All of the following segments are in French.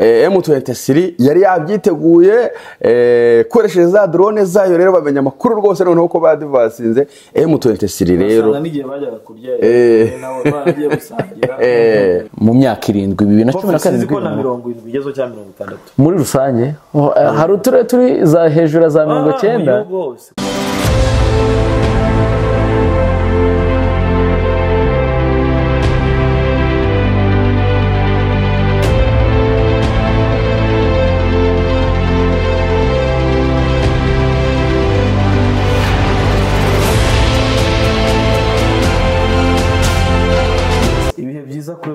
M23 yari yabyiteguye koresheje za drone zayo rero bamenya makuru rwose noneho ko badivasinze M23 rero mu myaka 7 2017 muri rusange hari uturere turi za hejura za 90.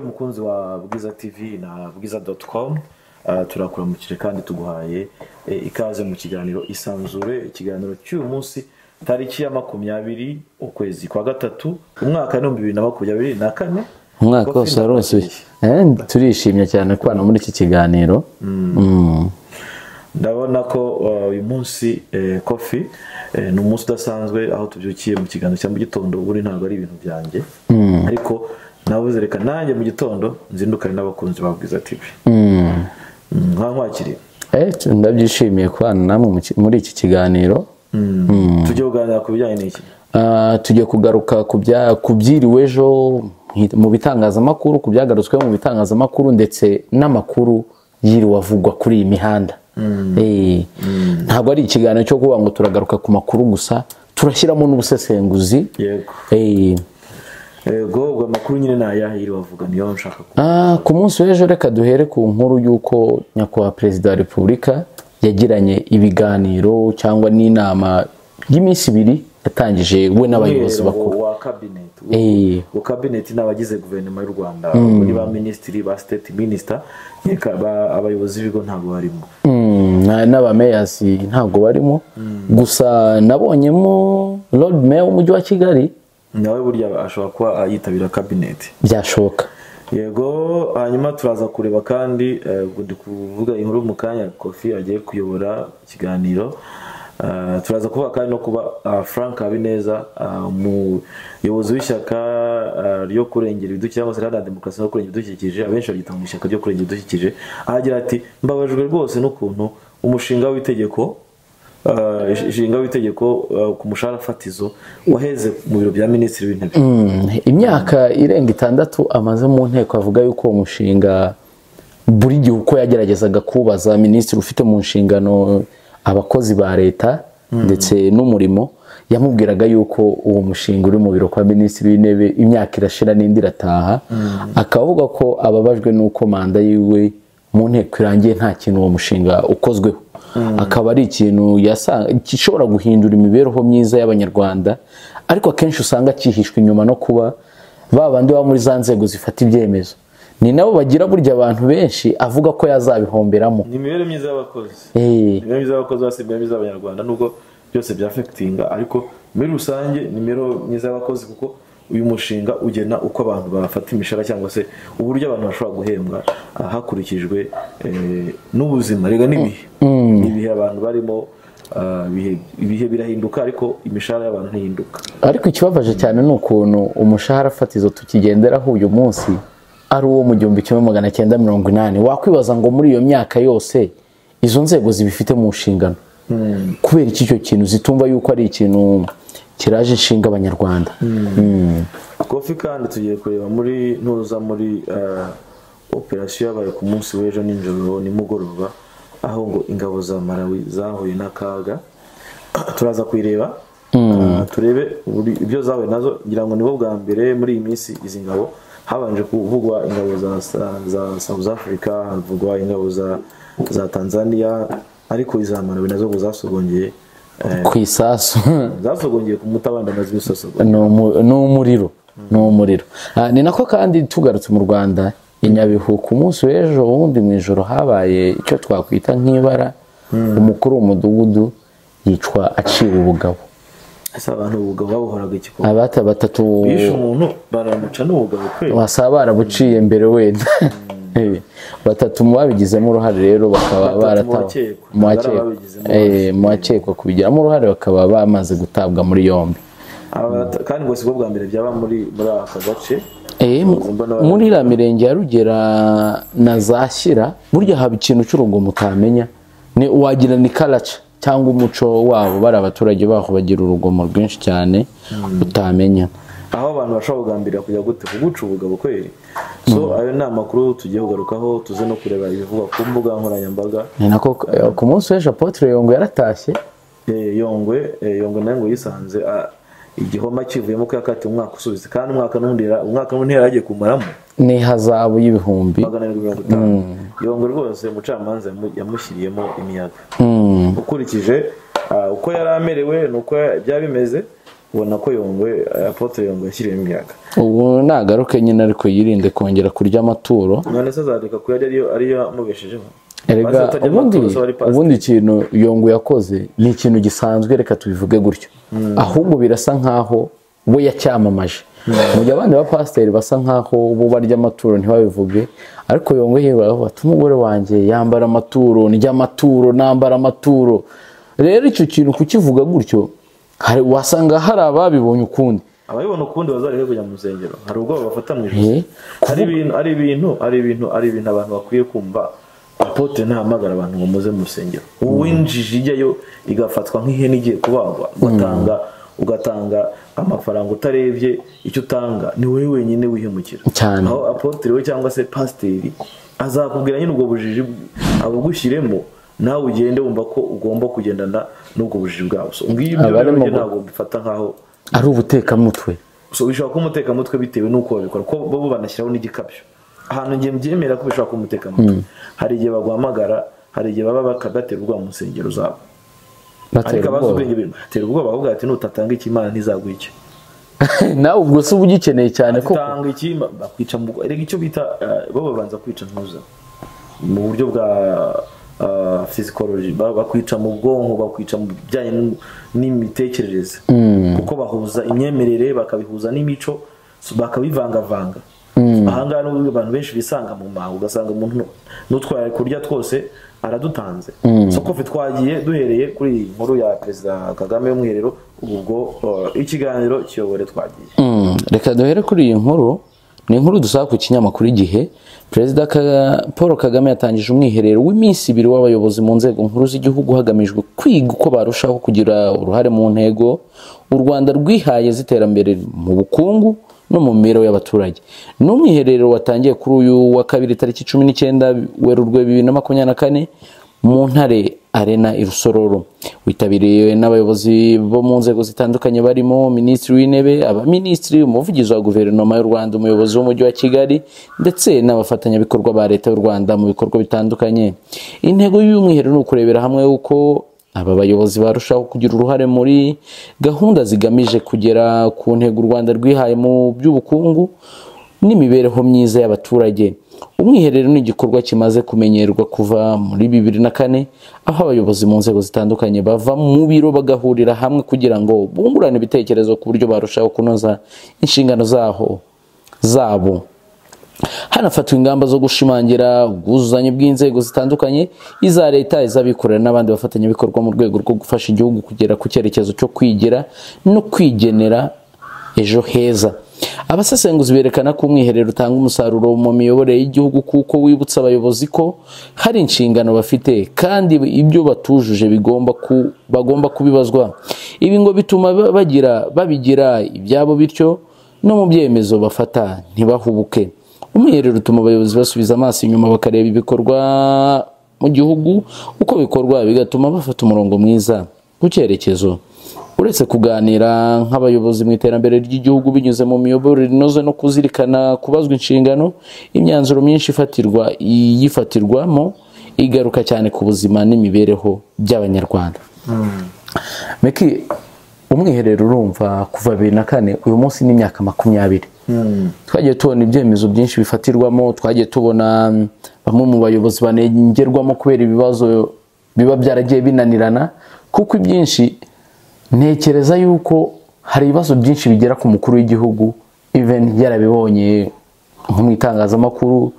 Mukunzi wa Bwiza TV na bwiza.com turakuramukire kandi tuguhaye ikaze mu kiganiro Isanzure, ikiganiro cy'uyu munsi tariki ya 20 ukwezi kwa gatatu umwaka wa 2024 umwaka wose arose turishimye cyane kwana muri iki kiganiro. Ndabona ko uyu munsi Kofi ni umunsi udasanzwe aho tubyukiye mu kiganiro cya mu gitondo uri ntabwo ari ibintu byanjye ariko nabuze reka nanjye mu gitondo nzindukane n'abakunzi ba Bwiza TV. Nkankwakiriye. Ndabyishimiye kwana namwe muri iki kiganiro. Tujye kuganira ku bijyanye n'iki. Tujye kugaruka kubyiriwe ejo mu bitangazamakuru, kubyagarutswe mu bitangazamakuru ndetse n'amakuru yiriwe avugwa kuri iyi mihanda. Ntabwo ari ikiganiro cyo kuvuga ngo turagaruka ku makuru gusa, turashyiramo n'ubusesenguzi. Yego. Ego amakuru nyine nayahiri bavuga niyo nshaka ku. Ku munsi w'ejo reka duhere ku nkuru yuko nyakubahwa Perezida wa Repubulika yagiranye ibiganiro cyangwa n'inama y'iminsi 2 yatangije we n'abayobozi bakuru wa cabinet. Wa cabinet n'abagize guverinoma y'u Rwanda muri ba ministry ba state minister yeka abayobozi bigo ntago barimo. N'aba mayors ntago barimo gusa nabonyemo Lord Mayor w'umujyi wa Kigali. Nawe burya ashobora kuba yitabira cabinet byashoboka. Yego hanyuma turaza kureba kandi ubwo ndikuvuga inkuru mu kanya Kofi agiye kuyobora ikiganiro turaza kuvuga kandi no kuba Frank Habineza umuyobozi w'ishyaka ryo kurengera ibidukikije cyangwa se rya demokarasi no kurengera ibidukikije abenshi bagita mu ishyaka ryo kurengera ibidukikije agira ati mbabajwe rwose n'ukuntu umushinga w'itegeko ku mushahara fatizo waheze mu biro bya Minisitiri w'Intebe. Imyaka irenga 6 amaze mu nteko avuga yuko umushinga buri gihe uko yageragezaga kubaza Minisitiri ufite mu nshingano abakozi ba leta ndetse n'umurimo yamubwiraga yuko uwo mushinga uri mu biro kwa Minisitiri w'Intebe imyaka irashira n'indi irataha akavuga ko ababajwe n'uko manda yiwe mu nteko irangiye nta kintu uwo mushinga ukozweho. Akaba ari ikintu gishobora guhindura imibereho myiza y'abanyarwanda ariko akenshi usanga cyihishwe inyuma no kuba babandi ba muri za nzego zifata ibyemezo ni nabo bagira burya abantu benshi avuga ko yazabihomberamo ni imibereho myiza y'abakozi. Imibereho myiza y'abakozi basebya myiza y'abanyarwanda nubwo byose byafectinga ariko muri rusange ni imibereho myiza y'abakozi kuko uyu mushinga ugena uko abantu bafata imishahara cyangwa se uburyo abantu bashobora guhembwa hakurikijwe n'ubuzima rega n'ibihe ibihe abantu barimo ibihe birahinduka ariko imishahara y'abantu ntihinduka ariko ikibabaje cyane n'ukuntu umushahara fatizo tukigenderaho uyu munsi ari uwo mu 1980 wakwibaza ngo muri iyo myaka yose izo nzego zibifite mu nshingano kubera iki cyo kintu zitumva yuko ari ikintu kiraje inshinga abanyarwanda. Kofi kandi tugiye kureba muri ntuza muri operasiyo yabaye ku munsi w'ejo n'injoro nimugoroba aho ngo ingabo za Malawi zahuye n'akaga turaza kwireba turebe ibyo zawe nazo ngira ngo nibo bwa mbere muri iyi minsi izi ngabo habanje kuvugwa ingabo za South Africa havugwa ingabo za Tanzania ariko iza Malawi nazo zasogongeye kwisasu zasogongeye kumutabandamaza ibisosogo no muriro ni nako kandi tugarutse mu Rwanda Inyabihu ku munsi w'ejo wundi mwijoro habaye icyo twakwita nk'ibara umukuru w'umudugudu yicwa aciwe ubugabo asa abantu ubugabo bahoraga ikiko abata batatu bishe umuntu baramuca n'ubugabo kweli wasaba barabuciye mbere wenda batatu mubabigizemo uruhare rero bakaba mwakekwa kubigiramo uruhare bakaba bamaze gutabwa muri yombi kandi ngo si bwo bwa mbere byaba muri aka gace muri la mirenge ya Rugera na Zashyira burya haba ikintu cy'urungo mutamenya ni uwagira ni culture cyangwa umuco wabo bari abaturage baho bagira urugomo rwinshi cyane utamenya aho abantu bashobora kugambira kujya gute kuguca ubugabo kweri so ayo ni amakuru tugiye kugarukaho tuze no kureba ibivuga ku mbuga nkoranyambaga ni nako ku munsi w'ejo Apotre Yongwe yaratashye Yongwe nayo ngo yisanze igihoma kivuyemo ko yakati umwaka usubize kandi umwaka n'untera yagiye kumaramo ni hazabu y'ibihumbi 750 Yongwe rwose umucamanza yamushyiriyemo imiyaga ukurikije uko yaramerewe nuko byabimeze ubona ko Yongwe Apotre Yongwe yashyiriyemo imiyaga ubu nagaruke nyine ariko yirinde kongera kurya amaturo none se azareka kuyarya ariyo amubeshejeho erega ubundi ikintu Yongwe yakoze ni ikintu gisanzwe reka tubivuge gutyo ahubwo birasa nkaho we yacyamamaje mu gihe abandi ba pasiteri basa nkaho bo barya amaturo ntibabivuge ariko Yongwe yibaraho bati umugore wanjye yambara amaturo n'ijya amaturo nambara amaturo rero icyo kintu kukivuga gutyo hari wasanga hari ababibonye ukundi abayibona ukundi bazareke kujya mu rusengero hari ubwo bafata mu ijuru ari ibintu abantu bakwiye kumva Apotre ntahamagara abantu ngo muze mu rusengero uwinjije ijyayo igafatwa nk'ihene igiye kubagwa ugatanga amafaranga utarebye icyo utanga ni wowe wenyine wihemukira aho Apotre we cyangwa se pasiteri azakubwira nyine ubwo bujiji abugushyiremo nawe ugende wumva ko ugomba kugendana n'ubwo bujiji bwawe so ngiyo ibyo ntabwo bifata nkaho ari ubutekamutwe so bishobora kumutekamutwe bitewe n'uko babikora ko bo banashyiraho n'igikabyo hano ngiye mbyemera ko bishobora kumutekamutwe hari igihe bagwamagara hari igihe baba bakabaterwa mu nsengero zabo ariko bazubwenge bintu atera ubwoba ahubwo ati nutatanga ikimana ntizagwike nawe ubwo se ubugikeneye cyane ko atanga ikimana bakwica mu erega icyo bita bo babanza kwica ntuza mu buryo bwa physiology bakwica mu bwonko bakwica mu byanye n'imitekerereze kuko bahuza imyemerere bakabihuza n'imico bakabivanga vanga ahanga n'ubwo abantu benshi bisanga mu maho ugasanga umuntu n'utwara kurya twose aradutanze so ko twagiye duhereye kuri inkuru ya Perezida Kagame y'umwiherero ubwo ikiganiro cyobore twagiye reka duhere kuri iyi nkuru ni inkuru dusaba ku kinyamakuru igihe Perezida Paul Kagame yatangije umwiherero w'iminsi ibiri w'abayobozi mu nzego nkuru z'igihugu hagamijwe kwiga uko barushaho kugira uruhare mu ntego u Rwanda rwihaye ziterambere mu bukungu no mu mero y'abaturage n'umwiherero watangiye kuri uyu wa kabiri tariki 19 Werurwe 2024 mu ntare Arena Irusororo witabiriwe n'abayobozi bo mu nzego zitandukanye barimo Minisitiri w'Intebe abaminisitiri umuvugizi wa Guverinoma y'u Rwanda umuyobozi w'umujyi wa Kigali ndetse n'abafatanyabikorwa ba Leta y'u Rwanda mu bikorwa bitandukanye intego y'uyu mwiherero ni ukurebera hamwe uko aba bayobozi barushaho kugira uruhare muri gahunda zigamije kugera ku ntego u Rwanda rwihaye mu by'ubukungu n'imibereho myiza y'abaturage umwiherero ni igikorwa kimaze kumenyerwa kuva muri 2004 aho abayobozi mu nzego zitandukanye bava mu biro bagahurira hamwe kugira ngo bungurane ibitekerezo ku buryo barushaho kunoza inshingano zabo hanafatwa ingamba zo gushimangira ubwuzuzanye bw'inzego zitandukanye iza leta izabikorera n'abandi bafatanyabikorwa mu rwego rwo gufasha igihugu kugera ku cyerekezo cyo kwigira no kwigenera ejo heza abasesenguzi berekana ko umwiherero utanga umusaruro mu miyoborere y'igihugu kuko wibutsa abayobozi ko hari inshingano bafite kandi ibyo batujuje bagomba kubibazwa ibi ngo bituma babigira ibyabo bityo no mu byemezo bafata ntibahubuke umwiherero utuma abayobozi basubiza amaso inyuma bakareba ibikorwa mu gihugu uko bikorwa bigatuma bafata umurongo mwiza ku cyerekezo uretse kuganira nk'abayobozi mu iterambere ry'igihugu binyuze mu miyoborere inoze no kuzirikana kubazwa inshingano imyanzuro myinshi yifatirwamo igaruka cyane ku buzima n'imibereho by'abanyarwanda Meki umwiherero urumva kuva 2004 uyu munsi ni imyaka 20 twagiye tubona ibyemezo byinshi bifatirwamo twagiye tubona bamwe mu bayobozi banegerwamo kubera ibibazo biba byaragiye binanirana kuko ibyinshi ntekereza yuko hari ibibazo byinshi bigera ku mukuru w'igihugu even yarabibonye nko mu itangazamakuru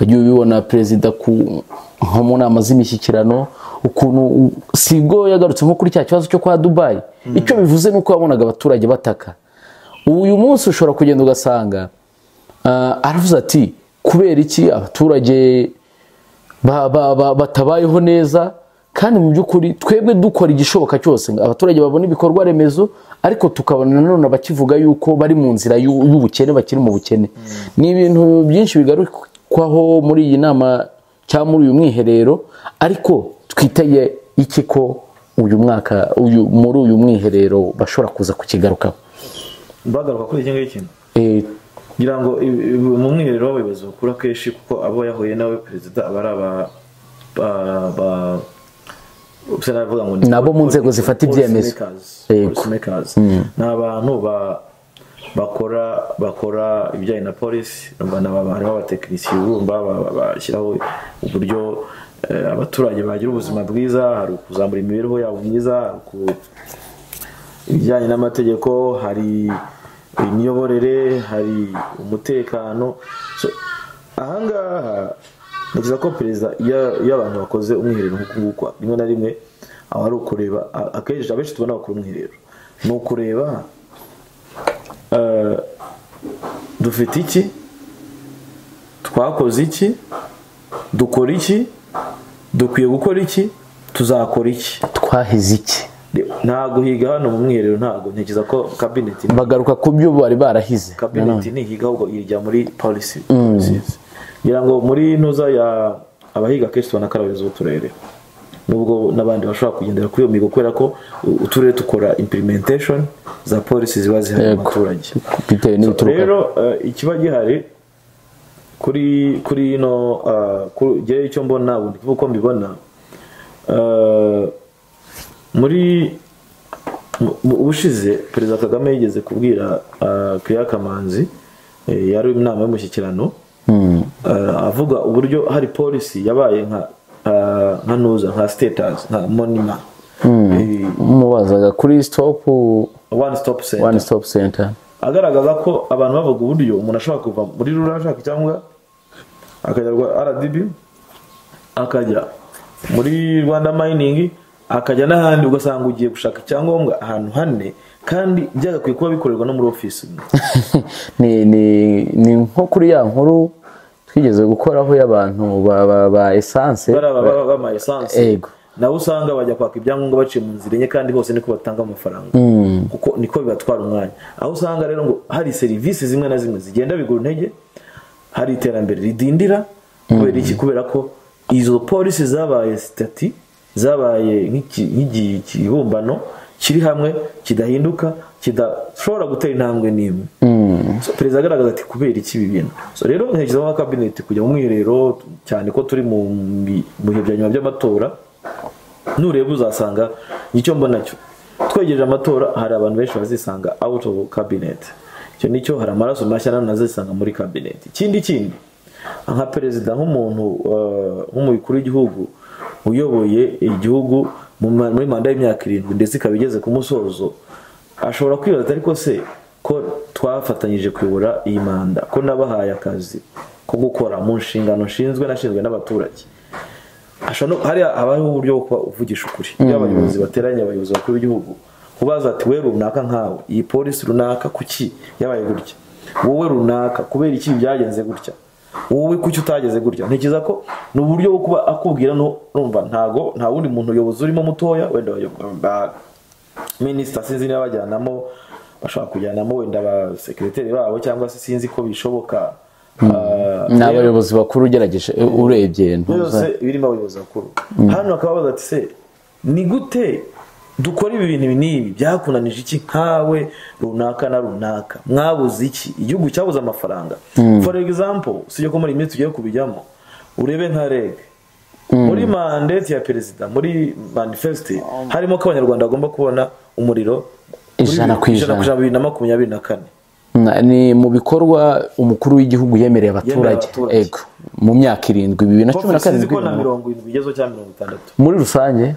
wagiye ubibona perezida ku nko mu nama z'imishyikirano ukuntu sigo yagarutse nko kuri cya kibazo cyo kwa Dubai icyo bivuze nuko yabonaga abaturage bataka uyu munsi ushobora kugenda ugasanga aravuze ati kubera iki abaturage batabayeho neza, kandi mu byukuri twebwe dukora igishoboka cyose abaturage babona ibikorwa remezo, ariko tukabona none bakivuga yuko bari mu nzira y'ubukene, bakiri mu bukene. Ni ibintu byinshi bigarukwaho muri iyi nama cyangwa muri uyu mwiherero, ariko twiteye iki ko uyu mwaka muri uyu mwiherero bashobora kuza kukigarukaho? Bagaruka kuri iki ngiki ngira ngo mu mwiherero wawe bazokura keshi, kuko abo yahuye nawe president abari nabo mu nzego zifata ibyemezo, n'abantu bakora ibijyanye na polisi, abatekinisiye urumva bashyiraho uburyo abaturage bagira ubuzima bwiza, hari kuzamura imibereho yabo myiza, ibijyanye n'amategeko, hari imiyoborere, hari umutekano. Ahangaha nageza ko perezida y'abantu bakoze umwiherero nk'uko rimwe na rimwe aho ari ukureba akenshi abenshi tubona bakora umwiherero ni ukureba dufite iki, twakoze iki, dukora iki, dukwiye gukora iki, tuzakora iki, twahize iki. Ntago higa hano mu mwiherero, ntago ntekereza ko cabinet bagaruka ku byo bari barahize. Cabinet ni higa ahubwo irya muri policy. Ngira ngo muri nuza ya abahiga keshi tubona karabizo uturere, nubwo nabandi bashobora kugendera kuri iyo migo kwera ko uturere tukora implementation za policies ziba zihari mu baturage. Rero ikiba gihari kuri no je icyo mbona bundi kuko mbibona muri ubushize Perezida Kagame yigeze kubwira Pierre Kamanzi yari inama y'umushyikirano avuga uburyo hari policy yabaye nka nuza nka status nka monima mubazaga kuri one stop center, agaragaza ko abantu bavuga uburyo umuntu ashaka kuva muri rura ashaka cyangwa akajya RDB akajya muri Rwanda mining akajya n'ahandi, ugasanga ugiye gushaka icyangombwa ahantu hane, kandi byagakwiye kuba bikorerwa no muri office. Ni nko kuri ya nkuru twigeze gukoraho y'abantu ba essence ba essence, ego naho usanga bajya kwaka ibyangombwa baciye mu nzira enye, kandi hose niko batanga amafaranga kuko niko bibatwara umwanya. Aho usanga rero ngo hari services zimwe na zimwe zigenda bigura intege, hari iterambere ridindira kubera ko izo policy zabaye stati zabaye nk'ikibumbano kiri hamwe kidahinduka kidashobora gutera intambwe nimwe. Perezida agaragaza ati kubera iki bibintu. Rero ntekereza ko cabinet kujya mu mwiherero cyane ko turi mu bihe bya nyuma by'amatora, nureba uzasanga icyo mbona cyo twegereje amatora hari abantu benshi bazisanga out of cabinet. Icyo nicyo hari amaraso mashya nazisanga muri cabinet. Ikindi nka perezida nk'umuntu nk'umukuru w'igihugu uyoboye igihugu muri manda y'imyaka 7 ndetse kabigeze ku musozo, ashobora kwibaza ariko se ko twafatanyije kuyobora iyi manda, ko nabahaye akazi ko gukora mu nshingano nshinzwe n'abaturage. Ashano hari abaho uburyo bwo kuvugisha ukuri y'abayobozi bateranye abayobozi bakuru b'igihugu kubaza ati we runaka nkawe iyi police runaka kuki yabaye gutya, wowe runaka kubera iki byagenze gutya, wowe kuki utageze gutya. Ntekereza ko no buryo bwo kuba akubwira no rumva ntago nta wundi muntu yoboza urimo mutoya wenda bayobwa minister sinzi n'abajyanamo bashobora kujyanamo wenda ba secretary babo cyangwa se sinzi ko bishoboka n'abayobozi bakuru ugerageje urebye byose birimo abayobozi bakuru hano akaba baza ati se ni gute dukora ibi bintu nibi byakunanije iki nkawe runaka na runaka mwabuze iki igihugu cyabuze amafaranga for example sije ko muri iminsi tugiye kubijyamo urebe nka rege muri mandate ya perezida muri manifeste harimo ko abanyarwanda agomba kubona umuriro 100% ni mu bikorwa umukuru w'igihugu yemereye abaturage ego mu myaka 7 2017 bigezo cya 60 muri rusange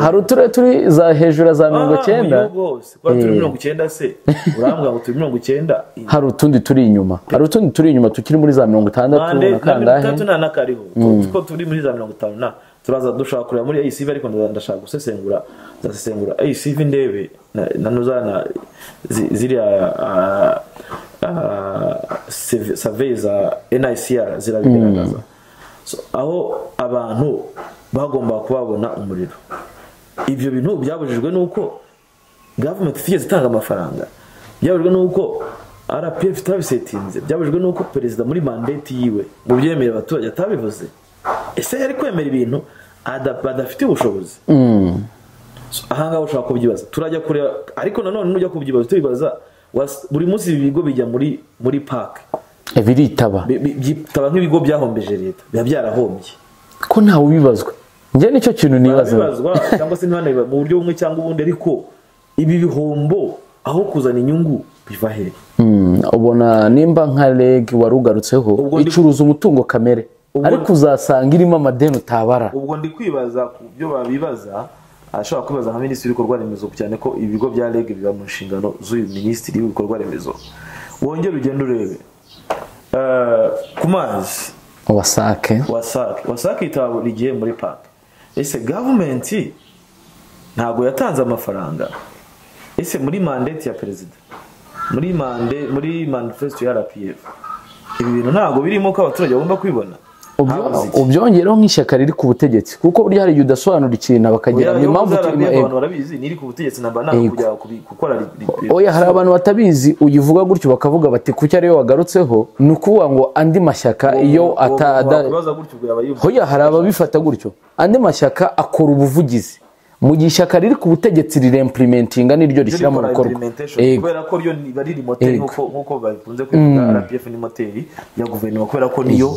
hari uturere turi za hejuru za 90 bose kwa 90 se urambwa ngo 90 hari utundi turi inyuma tukiri muri za 60 nakandahe na kariho kuko turi muri za 50 na turaza dushaka kureba muri ACV, ariko ndashaka gusesengura ACV ndebe nanuzana ziri saveza NICR zirabigaragaza. So aho abantu bagomba kubabona umuriro, ibyo bintu byabujijwe nuko government figures itanga amafaranga, byabujijwe nuko RPF tabisetinze, byabujijwe nuko president muri mandate yiwe mu byemere abaturage atabivuze. Ese yari kwemera ibintu adafite ubushobozi. So ahanga ushaka kubyibaza turajya kure, ariko nanone nujya kubyibaza tubibaza buri munsi ibigo bijya muri park biritaba nk'ibigo byahombeje leta biba byarahombye ko ntawe ubibazwa. Nge nicyo kintu nibazwa cyangwa se ntibana mu buryo bumwe cyangwa ubundi, ariko ibi bihombo aho kuzana inyungu biva hehe? Ubona nimba nka leg warugarutseho icuruza umutungo kamere, ariko uzasanga irimo amadeni utabara. Ubwo ndi kwibaza ku byo babibaza, ashobora kubaza nka ministre w'ibikorwa remezo cyane ko ibigo bya leg biba mu nshingano z'uyu ministre w'ibikorwa remezo. Wongera ugenda urebe ku mazi wasake itabo rigiye muri park. Ese government ntago yatanze amafaranga? Ese muri mandate ya president, muri manifesto ya RPF, ibi bintu ntago birimo ko abaturage bagomba kwibona. Ubyongeraho nk'ishyaka riri ku butegetsi, kuko burya hari udasobanura ikintu bakagera mu mpamvu abantu barabizi niri ku butegetsi namba nako kujya gukora. Oya, hari abantu batabizi uyivuga gutyo bakavuga bati kuki ariyo wagarutseho, nukuvuga ngo andi mashyaka iyo atada. Oya, hari ababifata gutyo, andi mashyaka akora ubuvugizi mu gishyaka riri ku butegetsi riremplementinga niryo rishyira mu bikorwa. Kubera ko ryo bari rimoteri nkuko bakunze kwivuga RPF ni moteri ya guverinoma, kubera ko niyo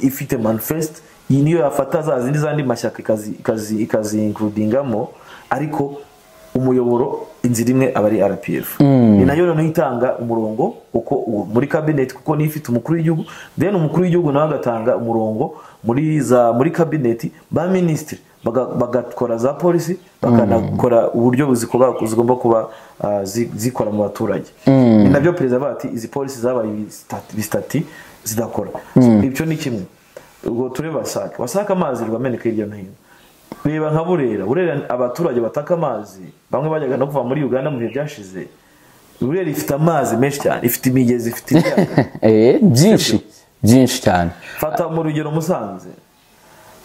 ifite manifest, niyo yafata za zindi zandi mashyaka ikazi includingamo, ariko umuyoboro inzira imwe abari RPF. Ni nayo rero itanga umurongo uko muri cabinet, kuko ni ifite umukuru w'igihugu, then umukuru w'igihugu nawe agatanga umurongo muri cabinet, ba ministre bagakora za polisi, bakanakora uburyo buzigomba kuba zikora mu baturage. Ni nabyo perezida bati izi polisi zabaye ibistati zidakora. Ibyo ni kimwe. Ubwo tureba wasaka amazi rwameneka iryo nahino. Reba nka Burera abaturage bataka amazi, bamwe bajyaga no kuva muri Uganda mu gihe byashize. Burera ifite amazi menshi cyane, ifite imigezi, ifite imyaka byinshi cyane. Fata mu rugero Musanze,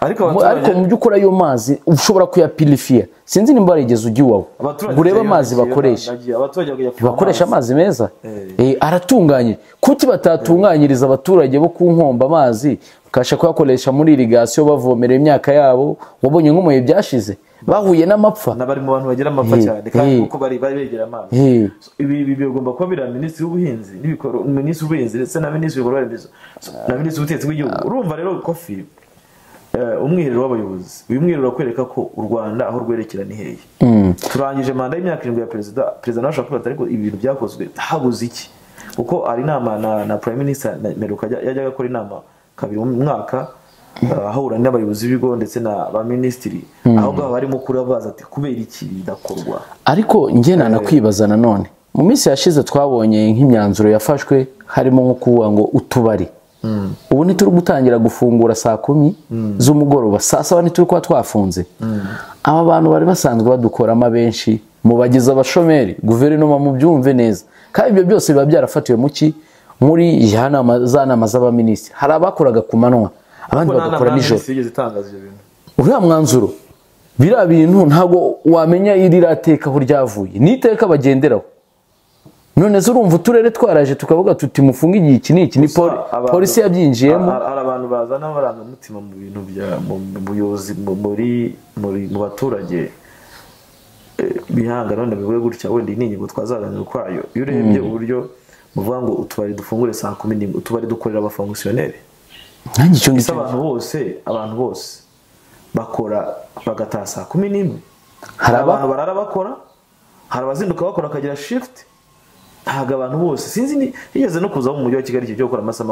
ariko mu byukora yo mazi ushobora kuyapilifia. Sinzi nimba regeza ugiwawo bureba amazi bakoresha amazi meza aratunganye, kuki batatunganyiriza abaturage bo ku Nkombo amazi ukasha kuyakoresha muri irrigation bavomera imyaka yabo? Wabonye nk'umuye byashize bahuye n'amapfa, nabari mu bantu bagira amapfa cyane kandi uko bari begera amazi. Ibi bigomba kuba bira ministre w'ubuhinzi n'ibikoro, ministre w'ubuhinzi ndetse na ministre w'ibikorwa remezo na ministre w'ubutegetsi bw'igihugu. Urumva rero kofi umwiherero w'abayobozi, uyu mwiherero akwereka ko u Rwanda aho rwerekera ni hehe. Turangije manda y'imyaka 7 ya president nashaka kuvuga ariko ibintu byakozwe habuze iki, kuko ari inama na prime minister Meruka yajyaga gukora inama kabiri mu mwaka, ahura n'abayobozi bigo ndetse na ba ministri, aho baba barimo kurabaza ati kubera iki bidakorwa. Ariko ngena nakwibazana none mu minsi yashize twabonye nk'imyanzuro yafashwe harimo nko kuwa ngo utubari ubu ni turi gutangira gufungura saa 10 z'umugoroba, saa 7 ni turi kwa twafunze. Aba bantu bari basanzwe badukorama benshi mu bagize abashomeri, guverinoma mu byumve neza kandi ibyo byose biba byarafatiwe muri ihanama zanama z'abaminisitiri. Hari abakoraga ku manwa, abandi bagakora nijoro. Uriya mwanzuro biriya bintu ntago wamenya irirateka aho ryavuye, n'iteka bagenderaho. None urumva uturere twaraje tukavuga tuti mufunga iki n'iki ni polisi yabyinjiyemo. Hari abantu bazana amarangamutima mu bintu bya buyobozi mu baturage bihanga none bivuye gutya, wenda n'inyigo twazaganira kwayo. Iyo urebye uburyo muvuga ngo utubari dufungure saa 10 utubari dukorera abafonctionnaire, abantu bose bakora bagataha saa 10. Hari abantu barara bakora, hari abazinduka bakora akagira shift. Ntago abantu bose sinzi nigeze no kuza mu mujyi wa Kigali cyo gukora amasaha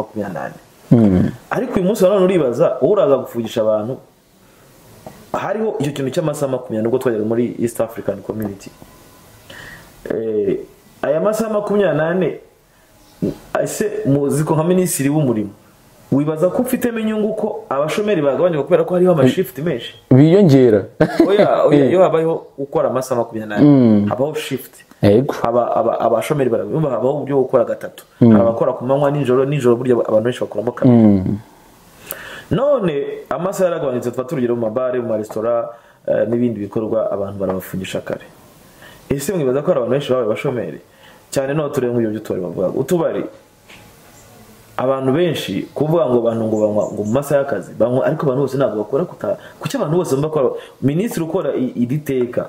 28. Ariko uyu munsi none uribaza uraza gufugisha abantu. Hariho icyo kintu cy'amasaha 28 ubwo twagera muri East African Community. Aya masaha 28 ase muziko nka minisitiri w'umurimo Wibaza ko ufite menyungu ko abashomeri bagabanyuka kubera ko hariho amashift menshi biyongera. Oya oya yo habaho ukora amasa 28 habaho shift. Ego aba abashomeri barabumva habaho ubyo gukora gatatu abakora kumanywa nijoro buryo abantu benshi bakoramo kamera. None amasa yaragabanyitse twaturugero mu mabare mu restaurant n'ibindi bikorwa abantu barabafungisha kare. Ese mwibaza ko abantu benshi babaye bashomeri cyane no tureye mu byo tubari bavuga utubari abantu benshi kuvuga ngo abantu ngo banywa ngo mu masaha y'akazi banywa ariko abantu bose ntabwo bakora kuki abantu bose mbakora ministre ukora iditeka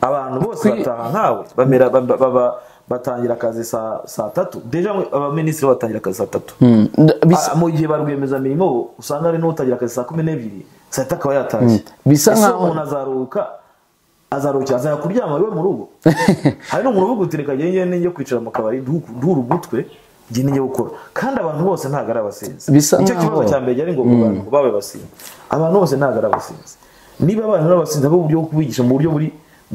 abantu bose bataha nkawe bamera batangira akazi saa 3 deja aba ministre batangira akazi saa 3 mu gihe barwemeza mirimo usanga ari n'utagira akazi saa 12 saa 3 akaba yataje bisa nkaho umuntu azaruka azarukyaza kuryama iwe mu rugo hari n'umuntu ubugutireka yengene yo kwicara mu kabari nduru gutwe ginye gukora kandi abantu bose ntagara abasinzi icyo kibazo cyambeye ari ngo abantu babe basinzi abantu bose ntagara abasinzi niba abantu n'abasinzi abo buryo kubigisha mu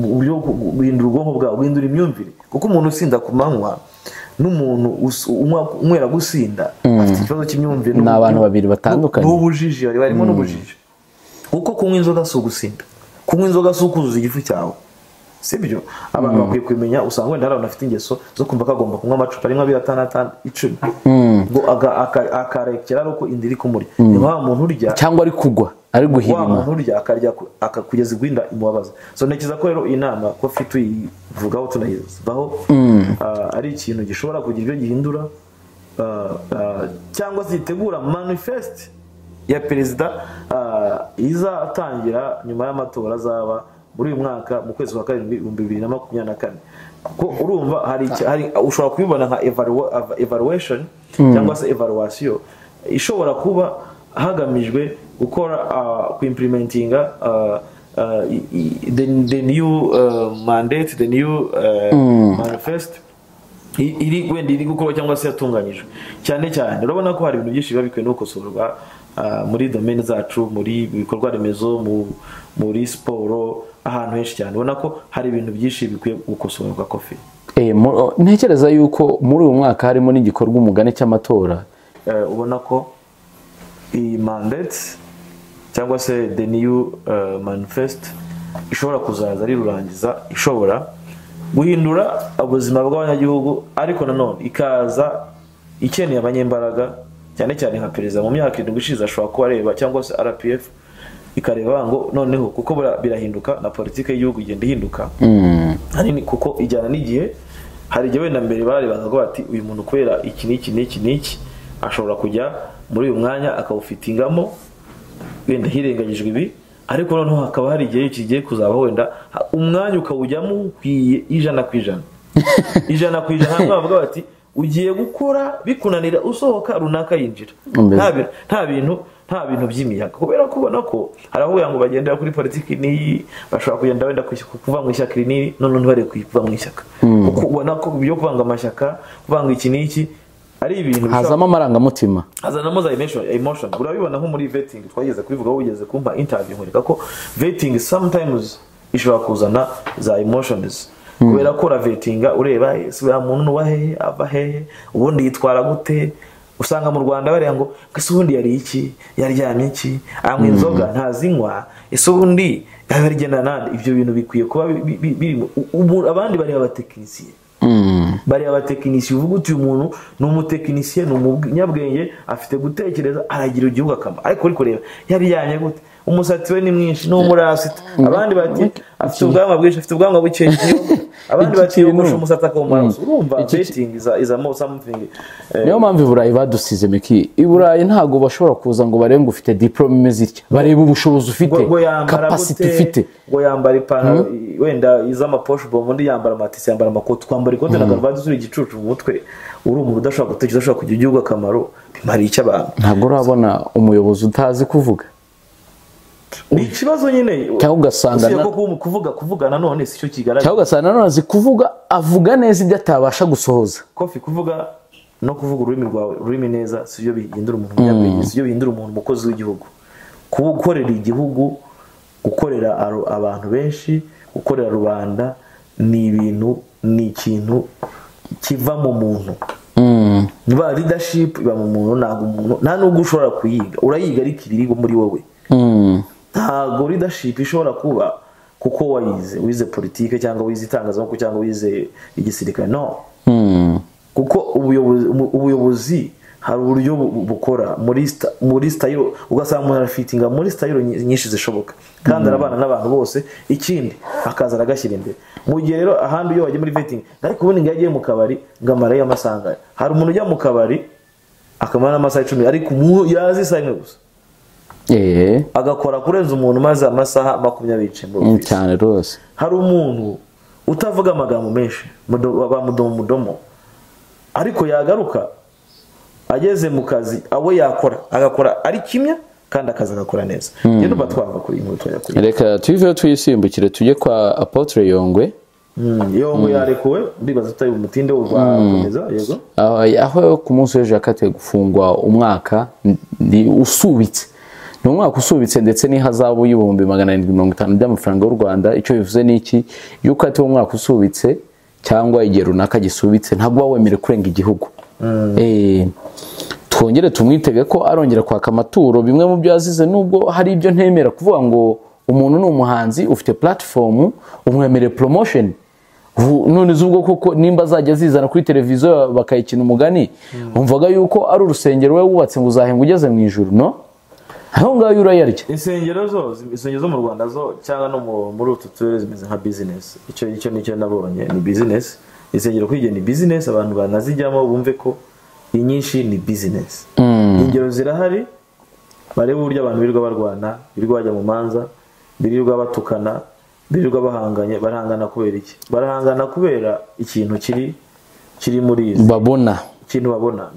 buryo guhindura ubwonko bwawe guhindura imyumvire kuko umuntu usinda kumanywa n'umuntu unywera gusinda afite ikibazo cy'imyumvire n'abantu babiri batandukanye n'ubujiji bari barimo n'ubujiji kuko kunywa inzoga so gusinda kunywa inzoga so kuzuza igifu cyawe sibyo abantu bakwiye kwimenya usanga wenda harabona afite ingeso zo kumva kagomba kunywa amacupa rimwe 255 ngo akarekera ruko indiri kumuri niba umuntu urya cyangwa ari kugwa ari guhirima umuntu urya akarya akakugeza igwinda imubabaza so ntekereza ko rero inama ko fitu ivugaho tunayeza baho ari ikintu gishobora kugira ibyo gihindura cyangwa zitegura manifest ya perezida izatangira nyuma y'amatora azaba muri mwaka mu kwezi kwa 2024 ko urumva hari ushobora kubibona nka evaluation cyangwa se evaluation ishobora kuba hagamijwe gukora ku implementing the new mandate the new manifest iri wenda iri gukorwa cyangwa se yatunganyijwe cyane cyane urabona ko hari ibintu byinshi babikwe no kosorwa muri domaine zacu muri bikorwa remezo muri sport ahantu henshi cyane ubona ko hari ibintu byinshi bikwiye gukosorwa kofi ntekereza yuko muri uyu mwaka harimo n'igikorwa umugani cy'amatora ubona ko iyi mandate cyangwa se the new manifest ishobora kuzaza ari rurangiza ishobora guhindura ubuzima bw'abanyagihugu ariko nanone ikaza ikeneye abanyembaraga cyane cyane nka perezida mu myaka 7 ishize ashobora kuba areba cyangwa se RPF ikareba ngo noneho kuko birahinduka na politike y'igihugu igenda ihinduka hanini kuko ijyana n'igihe hari igihe wenda mbere barebaga ngo bati uyu muntu kwera iki n'iki ashobora kujya muri uyu mwanya akawufitingamo wenda hirengagijwe ibi ariko noneho hakaba hari igihe kigiye kuzabaho wenda umwanya ukawujyamo ukwiye 100% 100% ntabwo bavuga bati ugiye gukora bikunanira usohoka runaka yinjira nta bintu byimiyaga kubera kubona ko haraho yango bagendera kuri politiki ni bashobora kugenda wenda kuva mu ishyaka ni none ntibare kuva mu ishyaka kuko ubona ko byo kuvanga amashyaka kuvanga iki n'iki ari ibintu hazamo amaranga mutima hazanamo za emotion urabibona nko muri vetting twageze kubivuga ugeze kumpa interview nkureka ko vetting sometimes ishobora kuzana za emotions kubera ko ravetinga ureba ese ya muntu nubahe abahe ubundi yitwara gute usanga mu Rwanda bari ngo ese ubundi yari iki yaryamye iki amwe inzoga ntazinywa ese ubundi yabarijyana nande ibyo bintu bikwiye kuba abandi bari abatekinisiye bari abatekinisiye uvuga uti umuntu n'umutekinisiye n'umunyabwenge afite gutekereza aragira igihugu akamara ariko uri kureba yaryamye gute umusatsi we ni mwinshi no murasita abandi bati afite ubwanwa bwinshi afite ubwanwa bucyenye abandi bati yogosha umusatsi akomara urumva betting is more something niyo mpamvu Burayi badusize meki Burayi ntago bashobora kuza ngo barebe ngo ufite diploma imeze itya barebe ubushobozi ufite capacity ufite ngo yambara ipantaro wenda izama posh bomb undi yambara amatisi yambara amakote kwambara ikote na karuvati zuri igicucu mu mutwe uri umuntu udashaka gutekereza ashaka kugira igihugu akamaro bimari icyo abantu ntago urabona umuyobozi utazi kuvuga ni kibazo nyine cyangwa ugasangana kuvugana none si cyo kigaragara cyangwa ugasangana none azi kuvuga avuga neza ibyo atabasha gusohoza kofi kuvuga no kuvuga ururimi rwawe ururimi neza si byo bihindura umuntu nyabwenge si byo bihindura umuntu umukozi w'igihugu kubukorera igihugu gukorera abantu benshi gukorera rubanda ni ibintu ni ikintu kiva mu muntu Niba leadership iba mu muntu nago umuntu nta no gushora kuyiga urayiga ari kiririgo muri wowe ntago leadership ishobora kuba kuko wayize wize politique cyangwa wize itangazamakuru cyangwa wize igisirikare no kuko ubuyobozi hari uburyo bukora muri style ugasanga umuntu arafitinga muri style nyinshi zishoboka kandi arabana n'abantu bose ikindi akaza aragashyira imbere mu gihe rero ahandi yo waje muri vetting ari kubona ngagiye mu kabari ngamara y'amasanga hari umuntu ujya mu kabari akamara amasaha 10 ari ku yazi sayimwe gusa agakora kurenza umuntu maze amasaha 20 bice cyane rwose hari umuntu utavuga amagambo menshi mudomo ariko yagaruka ageze mu kazi abo yakora agakora ari kimya kandi akaza agakora neza rero batwanga kuri inkuru yakuri reka tuve tuyisimbukire tujye kwa Apotre Yongwe Yongwe yarekuwe ndibaza tayi umutinde urwakomeza yego aho ku munsi w'ejo yakatiwe gufungwa umwaka usubitse n'umwaka usubitse ndetse n'ihazabu y'ibihumbi 750 by'amafaranga y'u Rwanda icyo bivuze niki yuko ati umwaka usubitse cyangwa igihe runaka gisubitse ntabwo wawemere kurenga igihugu twongere tumwitege ko arongera kwaka amaturo bimwe mu byo azize nubwo hari ibyo ntemera kuvuga ngo umuntu ni umuhanzi ufite platform umwemere promotion none zubwo koko nimba azajya zizana kuri televiziyo bakayikina umugani umvaga yuko ari urusengero we wubatse ngo uzahenga ugeze mu ijuru no aho ngaho urayarya insengero zo insengero zo mu Rwanda zo cyangwa no muri ututureze meze nka business icyo nicyo nabonye ni business insengero kwigenye ni business abantu banazijyamo bumve ko inyinshi ni business ingero zirahari bare buryo abantu birirwa barwana birirwa bajya mu manza birirwa batukana birirwa bahanganye barahangana kubera ikintu kiri muri izi babona ikintu babona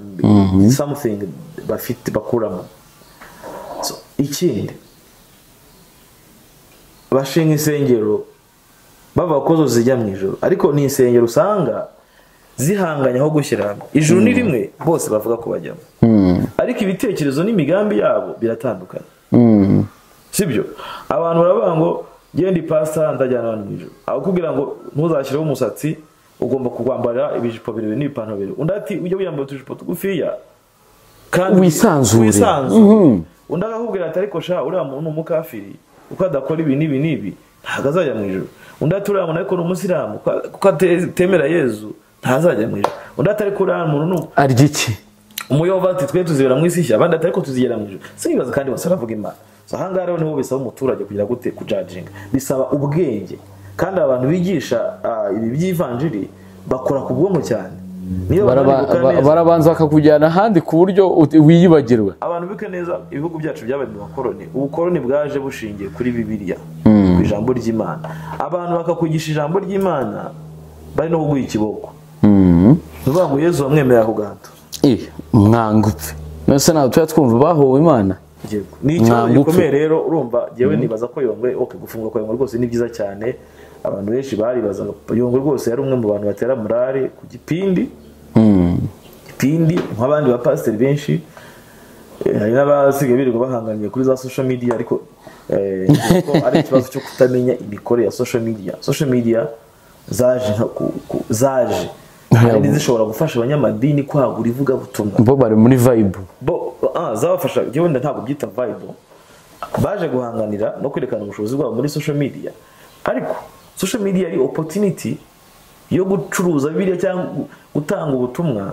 something bafite bakuramo so ikindi bashinga insengero baba kozo zijya mu ijoro ariko ni insengero usanga zihanganya aho gushyiramo ijuru ni rimwe bose bavuga ko bajyamo ariko ibitekerezo n'imigambi yabo biratandukanye sibyo abantu baravuga ngo genda pastor ndajyana abantu ijuru aho kugira ngo ntuzashyireho umusatsi ugomba kwambara ibijipo birebe n'ipantaro birebe undi ati ujye wiyambara utujipo tugufiya kandi wisanzure undi akakubwira ati ariko sha uriya muntu umukafiri uko adakora ibi n'ibi n'ibi ntabwo azajya mu ijuru undi ati uriya muntu ariko ni umusilamu kuko atemera Yezu ntazajya mu ijuru undi atari kurara mu runo arya iki umuyova ati twe tuzibera mu isi nshya abandi atari ko tuzigera mu ijuru sinkibaza kandi basaravuga imana so hangara rero niho bisaba umuturage kugira gute kujudging bisaba ubwenge kandi abantu bigisha ibi by'ivanjiri bakora ku bwonko cyane barabanza bakakujyana handi ku buryo wiyibagirwa abantu bike neza ibihugu byacu byabaye mu bakoroni ubukoroni bwaje bushingiye kuri bibiliya ku ijambo ry'imana abantu bakakugisha ijambo ry'imana bari no kuguha ikiboko nuvuga ngo Yezu amwemerera kugato mwangutse nose naho twatwumva bahowe imana n'icyo gikomeye rero urumva jewe nibaza ko Yongwe gufunga ko Yongwe rwose ni byiza cyane abantu benshi bari bazaga Yongwe rwose yari umwe mu bantu batera murare ku gipindi nk'abandi ba pastor benshi hari n'abasigaye birirwa bahanganye kuri za social media ariko ko ari ikibazo cyo kutamenya imikore ya social media zaje kandi zishobora gufasha abanyamadini kwagura ivuga butumwa bo bari muri vibe bo zabafasha gihe ntabwo byita vibe baje guhanganira no kwerekana ubushobozi bwabo muri social media ariko social media ari opportunity yo gucuruza bibiliya cyangwa gutanga ubutumwa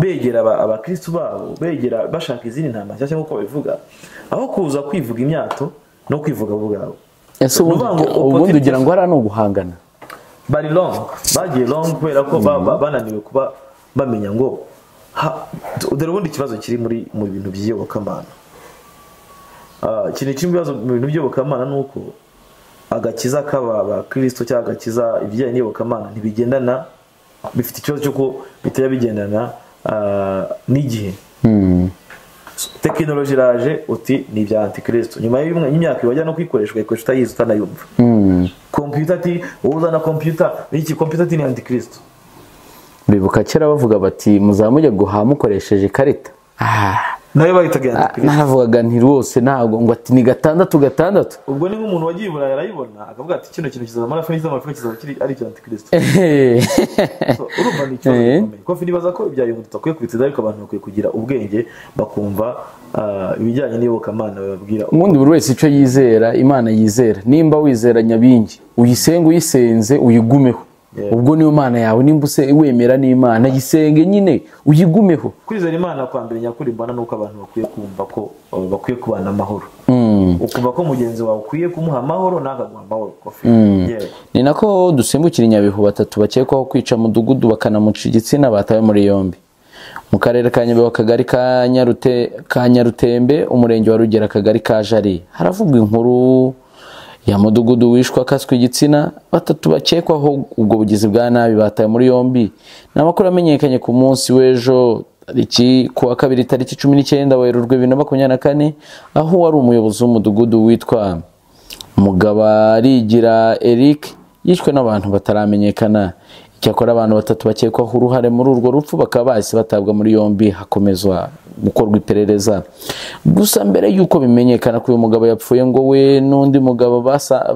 begera abakristo babo begera bashaka izindi ntama cyangwa uko bivuga aho kuza kwivuga imyato no kwivuga ubwabo ese ubundi ugira ngo hara no guhangana bari bagiye long kwera ko bananiwe kuba bamenya ngo dore ubundi kibazo kiri mu bintu by'iyobokamana kintu cy'imbibazo mu bintu by'iyobokamana nuko agakiza k'aba Kristo cyangwa agakiza ibijyanye n'iyobokamana ntibigendana bifite ikibazo cy'uko bitaya bigendana n'igihe tekinoloji iraje uti ni ibya antikristo nyuma y'imyaka ibajya no kwikoreshwa ikoresha utayizi utanayumva computer ati uzana computer iki computer ati ni antikristo bibuka kera bavuga bati muzamujye guha mukoresheje ikarita nayo bayitagenda naravugaga nti rwose ntabwo ngo ati ni gatandatu ubwo ni nk'umuntu wagiye Buraya yarayibona akavuga ati kino kintu kizana amarafa y'izamafrika kiri ari cyo antikristo urumva ni cyo ko nibaza ko ibyayo mutakwiye kubiteza ariko abantu bakwiye kugira ubwenge bakumva ibijyanye n'iyobokamana bababwira umundi buri wese icyo yizera Imana yizera nimba wizera nyabingi uyisenge uyisenze uyigumeho ubwo niyo Mana yawe nimbuse wemera ni Imana yisenge nyine uyigumeho kwizera Imana kwambira nyakuri mbana nuko abantu bakwiye kumva ko bakwiye kubana amahoro ukuba ko mugenzi wawe ukwiye kumuha amahoro nakaguha amahoro ni nako dusembukira Nyabihu batatu bakekwaho kwica mudugudu bakanamuca igitsina batawe muri yombi mu karere ka Nyabihu akagari ka Nyarutembe umurenge wa Rugera akagari ka Jari haravugwa inkuru ya mudugudu wishwa kaswe igitsina batatu bakekwaho ubwo bugizi bwa nabi bataye muri yombi n'amakuru amenyekanye ku munsi w'ejo tariki ku wa kabiri tariki 19 Werurwe 2024 aho wari umuyobozi w'umudugudu witwa Mugabarigira Eric yishwe n'abantu bataramenyekana cyakora abantu batatu bakekwaho uruhare muri urwo rupfu bakaba bahise batabwa muri yombi hakomezwa gukorwa iperereza gusa mbere yuko bimenyekana ko uyu mugabo yapfuye ngo we n'undi mugabo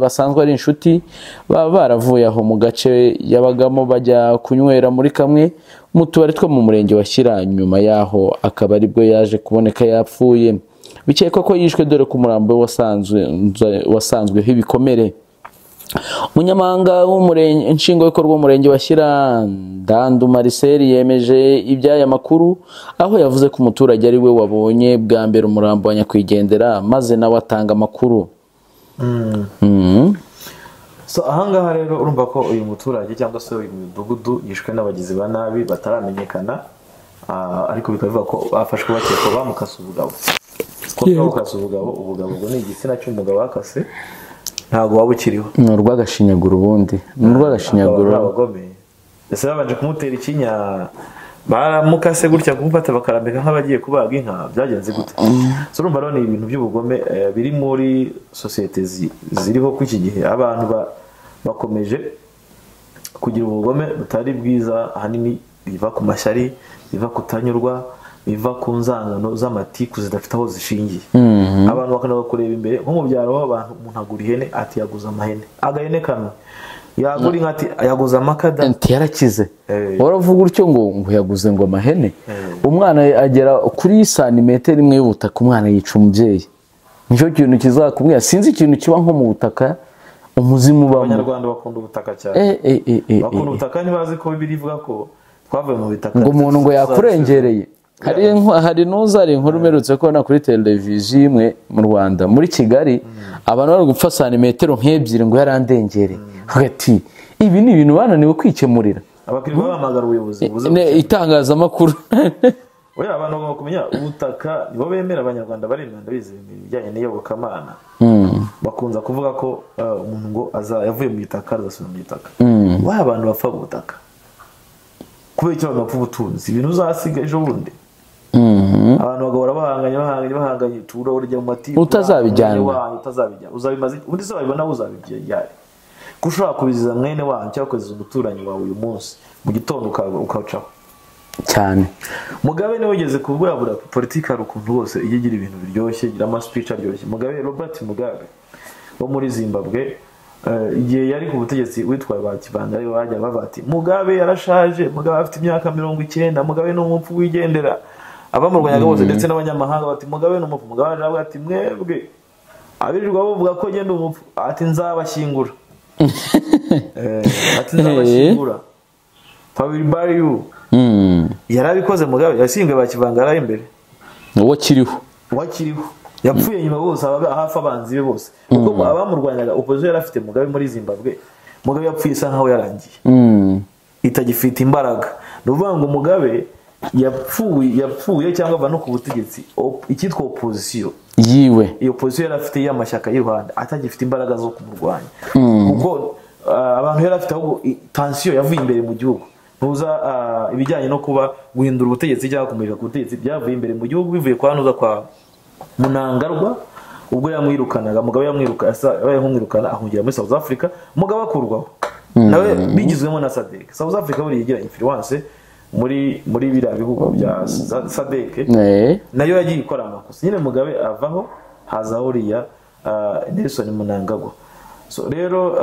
basanzwe ari inshuti baba baravuye aho mu gace yabagamo bajya kunywera muri kamwe mu tubari two mu murenge wa Shyira nyuma yaho akaba aribwo yaje kuboneka yapfuye bikekwa ko yishwe dore ku murambo wasanzweho ibikomere Umunyamabanga w'umurenge nshingwabikorwa w'umurenge wa Shyira Ndandu Marcel yemeje ibyaya makuru aho yavuze ko umuturage ari we wabonye bwa mbere umurambo wa nyakwigendera maze nawe atanga amakuru so ahangaha rero urumva ko uyu muturage cyangwa se uyu mudugudu yishwe n'abagizi ba nabi bataramenyekana ariko bikavuga ko bafashwe bakeko bamukasa ubugabo ko bamukasa ubugabo ni igitsina cy'umugabo bakase ntabwo wabukiriho ni urwagashinyagura ubundi ni urwagashinyagura ese babanje kumutera ikinya baramukase gutya kumufata bakarambika nk'abagiye kubaga inka byagenze gute so urumva rero ni ibintu by'ubugome biri muri societe ziriho ku iki gihe abantu bakomeje kugira ubugome butari bwiza ahanini biva ku mashyari biva kutanyurwa biva ku nzangano z'amatiku zidafite aho zishingiye abantu bakana bakureba imbere nko mu byaro abantu umuntu agura ihene ati yaguza amahene agahene kamwe yagura inka ati yaguza amakada ati yarakize waravuga utyo ngo yaguze ngo amahene umwana agera kuri santimetero imwe y'ubutaka umwana yica umubyeyi nicyo kintu kizakubwira sinzi ikintu kiba nko mu butaka umuzimu ubamo abanyarwanda bakunda ubutaka cyane bakunda ubutaka ntibazi ko birivuga ko twavuye mu bitaka ngo umuntu ngo yakurengereye hari nuzari inkuru merutse ko na kuri televiziyo imwe mu Rwanda muri Kigali abantu bari gupfa santimetero nk'ebyiri ngo yarandengere hagati ibi ni ibintu bananiwe kwikemurira abakiriya bahamagara ubuyobozi itangazamakuru oya abantu bakumenya ubutaka nibo bemera abanyarwanda bari mu Rwanda bizimira ibijyanye n'iyobokamana bakunza kuvuga ko umuntu ngo yavuye mu itaka azasubira mu itaka waba abantu bapfa ubutaka kuba icyo bapfa ubutunzi ibintu uzasiga ejo bundi abantu bagahora bahanganye tura urya mu mati utazabijyana uzabimazye ubundi se babibona uzabijyana gushaka kubiziza mwene wawe cyakoze umuturanyi wawe uyu munsi mu gitondo ukacaho cyane Mugabe niwe ugeze kubwabura politiki rukuntu rwose igira ibintu biryoshye igira ama speech aryoshye Mugabe Robert Mugabe wo muri Zimbabwe igihe yari ku butegetsi witwa Bakibanda ari wajya bavati Mugabe yarashaje Mugabe afite imyaka 90 Mugabe ni umupfu wigendera abamurwanyaga bose ndetse n'abanyamahanga bati Mugabe ni umupfu Mugabe aravuga ati mwebwe abirirwa bavuga ko genda umupfu ati nzabashyingura ati nzabashyingura Pabiri Bariu yarabikoze Mugabe yasinzwe Bakibanda ari imbere uwo kiriho yapfuye nyuma bose hafi abanzi be bose ubwo abamurwanyaga opozo yarafite Mugabe muri Zimbabwe Mugabe yapfuye isa nkaho yarangiye itagifite imbaraga nuvuga ngo Mugabe yapfuye cyangwa bava no ku butegetsi icyitwa opposition yiwe iyo opposition yarafite y'amashyaka y'u Rwanda atagifite imbaraga zo kumurwanya kuko abantu yarafite aho tension yavuye imbere mu gihugu nuza ibijyanye no kuba guhindura ubutegetsi cyangwa kumeja ku butegetsi byavuye imbere mu gihugu bivuye kwa nuza kwa Munangarwa ubwo yamwirukanaga Mugabe yamwiruka yabaye nk'umwirukana ahungira muri South Africa Mugabe akurwaho nawe bigizwemo na SADC South Africa burigira influence muri biriya bihugu bya Sadeke nayo yagiye ikora amakosa nyine Mugabe avaho hazaho riya Nelson Mnangagwa. So rero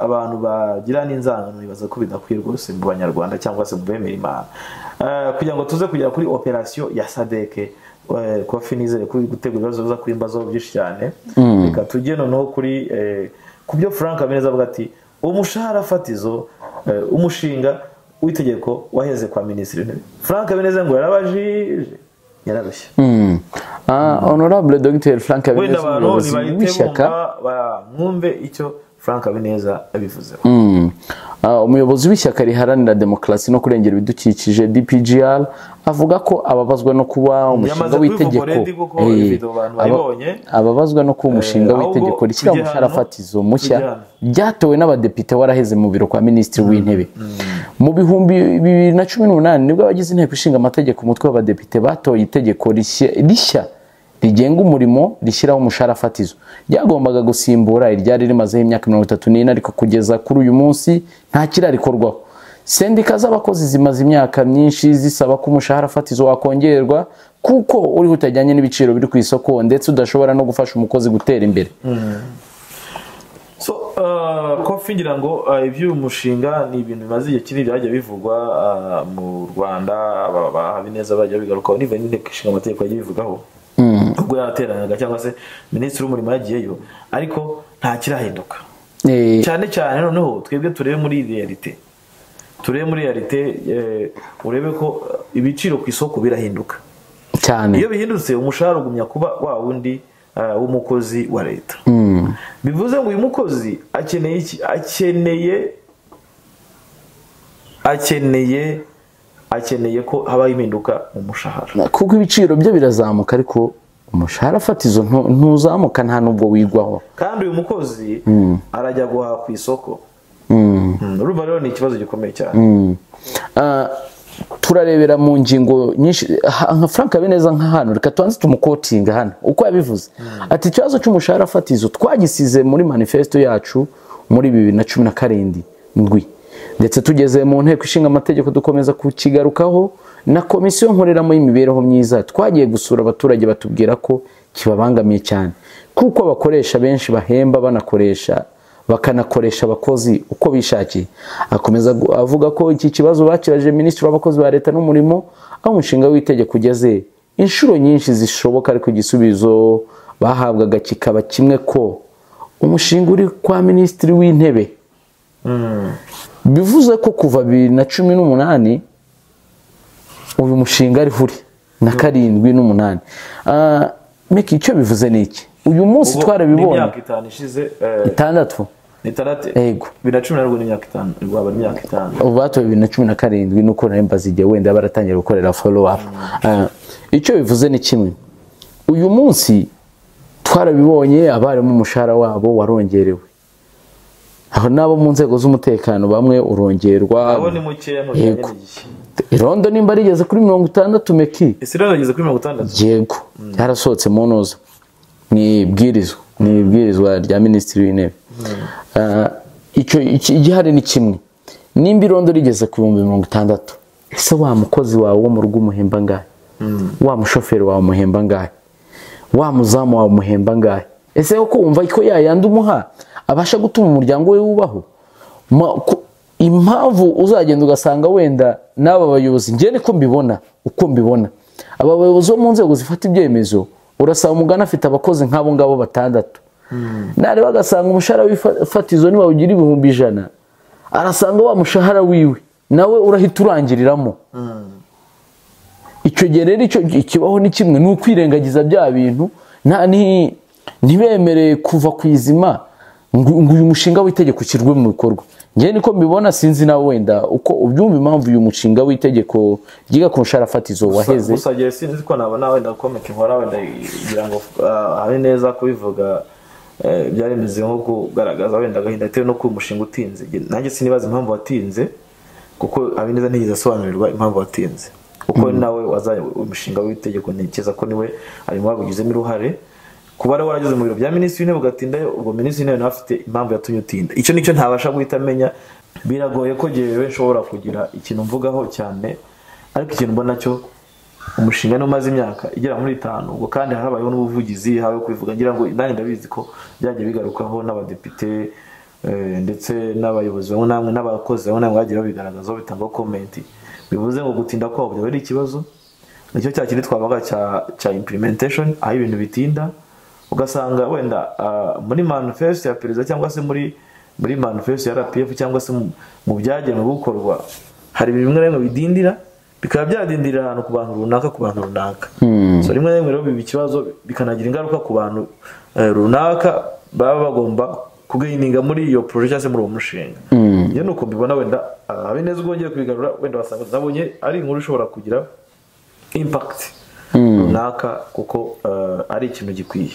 abantu bagira n'inzangano bibaza ko bidakwiye rwose mu Banyarwanda cyangwa se mu bemera Imana. Kugira ngo tuze kujya kuri operation ya Sadeke kwa finizere kuri gutegura ibibazo biza kwimbazo byinshi cyane reka tujye noneho kuri kubyo Frank Habineza avuga ati umushahara fatizo umushinga w'itegeko waheze kwa ministre ntebe. Frank Habineza ngo yarabajije yararushye. Honorable Dr. Frank Habineza mwumve icyo Frank Habineza abivuzeho. Umuyobozi w'ishyaka riharanira demokarasi no kurengera ibidukikije DPGR avuga ko ababazwa no kuba umushinga w'itegeko rishyira umushahara fatizo mushya byatowe n'abadepite waraheze mu biro kwa ministre w'intebe. Mu 2018 nibwo abagize inteko ishinga amategeko umutwe w'abadepite batoye itegeko rishya rigenga umurimo rishyiraho umushahara fatizo. Byagombaga gusimbura iryari rimazeho imyaka 34 ariko kugeza kuri uyu munsi nta kirarikorwaho. Sendika z'abakozi zimaze imyaka myinshi zisaba ko umushahara fatizo wakongerwa kuko uri utajyanye n'ibiciro biri ku isoko ndetse udashobora no gufasha umukozi gutera imbere. So kofingira ngo ivyo umushinga ni ibintu bimaze igihe kinini byaje bivugwa mu Rwanda Habineza bajya bigarukaho nive n'inteko ishinga amategeko yaje bivugaho. Ubwo yateranaga cyangwa se ministre w'umurimo yagiyeyo ariko nta kirahinduka cyane cyane noneho twebwe turebe muri realite urebe ko ibiciro ku isoko birahinduka cyane. Iyo bihindutse umushahara ugumya kuba wa wundi w'umukozi wa leta. Bivuze ngo uyu mukozi akeneye iki? Akeneye ko haba impinduka mu mushahara kuko ibiciro byo birazamuka ariko umushahara fatizo ntuzamuka nta nubwo wigwaho kandi uyu mukozi arajya guha ku isoko. Urumva rero ni ikibazo gikomeye cyane. Turarebera mu ngingo nyinshi nka Frank Habineza nka hano reka tuanze tumukotinga hano uko yabivuze ati ikibazo cy'umushahara fatizo twagisize muri manifesto yacu muri 2017 ndwi ndetse tugeze mu nteko ishinga amategeko dukomeza kukigarukaho na komisiyo nkoreramo y'imibereho myiza twagiye gusura abaturage batubwira ko kibabangamiye cyane kuko abakoresha benshi bahemba bakanakoresha abakozi uko bishakiye. Akomeza avuga ko iki kibazo bakiraje ministre w'abakozi ba leta n'umurimo aho umushinga w'itegeko ugeze inshuro nyinshi zishoboka ariko igisubizo bahabwaga kikaba kimwe ko umushinga uri kwa ministre w'intebe. Bivuze ko kuva 2018 uyu mushinga ari huri na 7 na 8. Meki icyo bivuze niki? Uyu munsi twarabibonye imyaka 5 ishize 6 ego 2018 imyaka 5 rwa bari imyaka 5 ubu batoye 2017 nuko naremba zijye wenda baratangira gukorera follow up. Icyo bivuze ni kimwe. Uyu munsi twarabibonye abari mu mushahara wabo warongerewe. Aho nabo mu nzego z'umutekano bamwe urongerwa abo ni mukeya no yegishye irondo nimba rigeze kuri 60 meki isirara rigeze kuri 60 yego yarasotse mu noza ni ibwirizwa rya ministre w'intebe. Icyo igihare ni kimwe nimba irondo rigeze ku 60 ese wa mukozi wawe wo mu rugo muhemba ngahe? Wa mushoferi wawe muhemba ngahe? Wa muzamu wawe muhemba ngahe? Ese uko umva iko yayandi umuha abasha gutuma umuryango we ubaho? Impamvu uzagenda ugasanga wenda naba bayobozi ngene ko mbibona uko mbibona aba bayobozi mu nzego zifata ibyemezo urasaba umugana afite abakozi nk'abo ngabo 6 nare bagasanga umushahara w'ifatizo ni bawugira 100,000 arasanga wa mushahara wiwe nawe urahita urangiriramo. Icyo gerere icyo kibaho ni kimwe n'ukwirengagiza bya bintu ntibemereye kuva kwizima ngo uyu mushinga w'itegeko kirwe mu bikorwa. Ngiye niko mbibona sinzi nawe wenda uko ubyumva impamvu uyu mushinga w'itegeko ryiga ku mushahara fatizo waheze. Usagire sinzi ko nabona wenda komeka inkora wenda igira ngo Habineza kubivuga byari mbizi nko kugaragaza wenda gahinda tewe no ku mushinga utinze. Nanjye sinibaza impamvu watinze kuko Habineza ntigeze asobanurirwa impamvu watinze kuko nawe wazanye umushinga w'itegeko ntikeza ko niwe arimo wabugizemo uruhare. Kubara waragize mu biro bya ministre w'intebe ugatinda ubwo ministre w'intebe nafite impamvu yatunye utinda icyo nicyo ntabasha guhita amenya biragoye ko jewe nshobora kugira ikintu mvugaho cyane ariko ikintu mbona cyo umushinga n'umaze imyaka igera muri 5 ubwo kandi habayeho n'ubuvugizi hawe kubivuga ngira ngo indanye ndabizi ko byaje bigarukaho n'abadepite ndetse n'abayobozi bamwe namwe n'abakozi bamwe namwe bagiye babigaragaza bitanga comment bivuze ngo gutinda kwabo byaba ari ikibazo nicyo cya kintu twabaga cya implementation aho ibintu bitinda ugasanga wenda muri manifest ya pereza cyangwa se muri manifest ya RPF cyangwa se mu byagenwe gukorwa hari bimwe rero bidindira bikaba byadindira ahantu ku bantu runaka so rimwe rero bibikibazo bikanagira ingaruka ku bantu runaka baba bagomba kugaininga muri iyo project se muri umushinga nyo nuko bibona wenda abeneze ugongeye kwigarura wenda basanga zabonye ari inkuru ishobora kugira impact runaka kuko ari ikintu gikwiye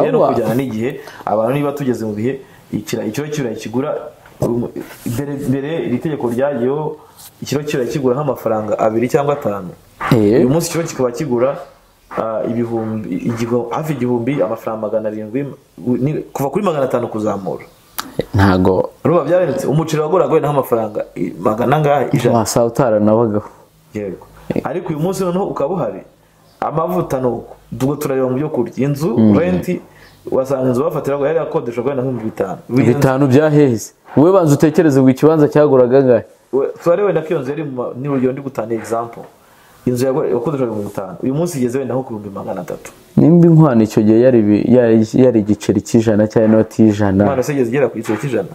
rero kujyana n'igihe abantu niba tugeze mu bihe ikiro kigura mbere iri tegeko ryagiyeho ikiro kigura nk'amafaranga 2 cyangwa 5 uyu munsi ikiro kikaba kigura ibihumbi hafi igihumbi amafaranga 700 kuva kuri 500 kuzamura ntago ruba byaretse umuciro wagoragoye naho amafaranga 100 ngahe ijana sautara nabagaho yego ariko uyu munsi noneho ukabuhari amavuta nuko dugo turareba mu byo kurya inzu rent wasanga inzu bafatiraga yari akodesha kwa na 5,000 byaheze wowe banza utekereze ngo ikibanza cyaguraga ngahe twarewe nakiyonze ari ni uryo ndi gutana example inzu yakodesha 5,000 uyu munsi igeze wenda ho 3,000 nimba inkwano icyo gihe yari igiceri cy'ijana cyane noti 100 mana se igeze gera ku igiceri cy'ijana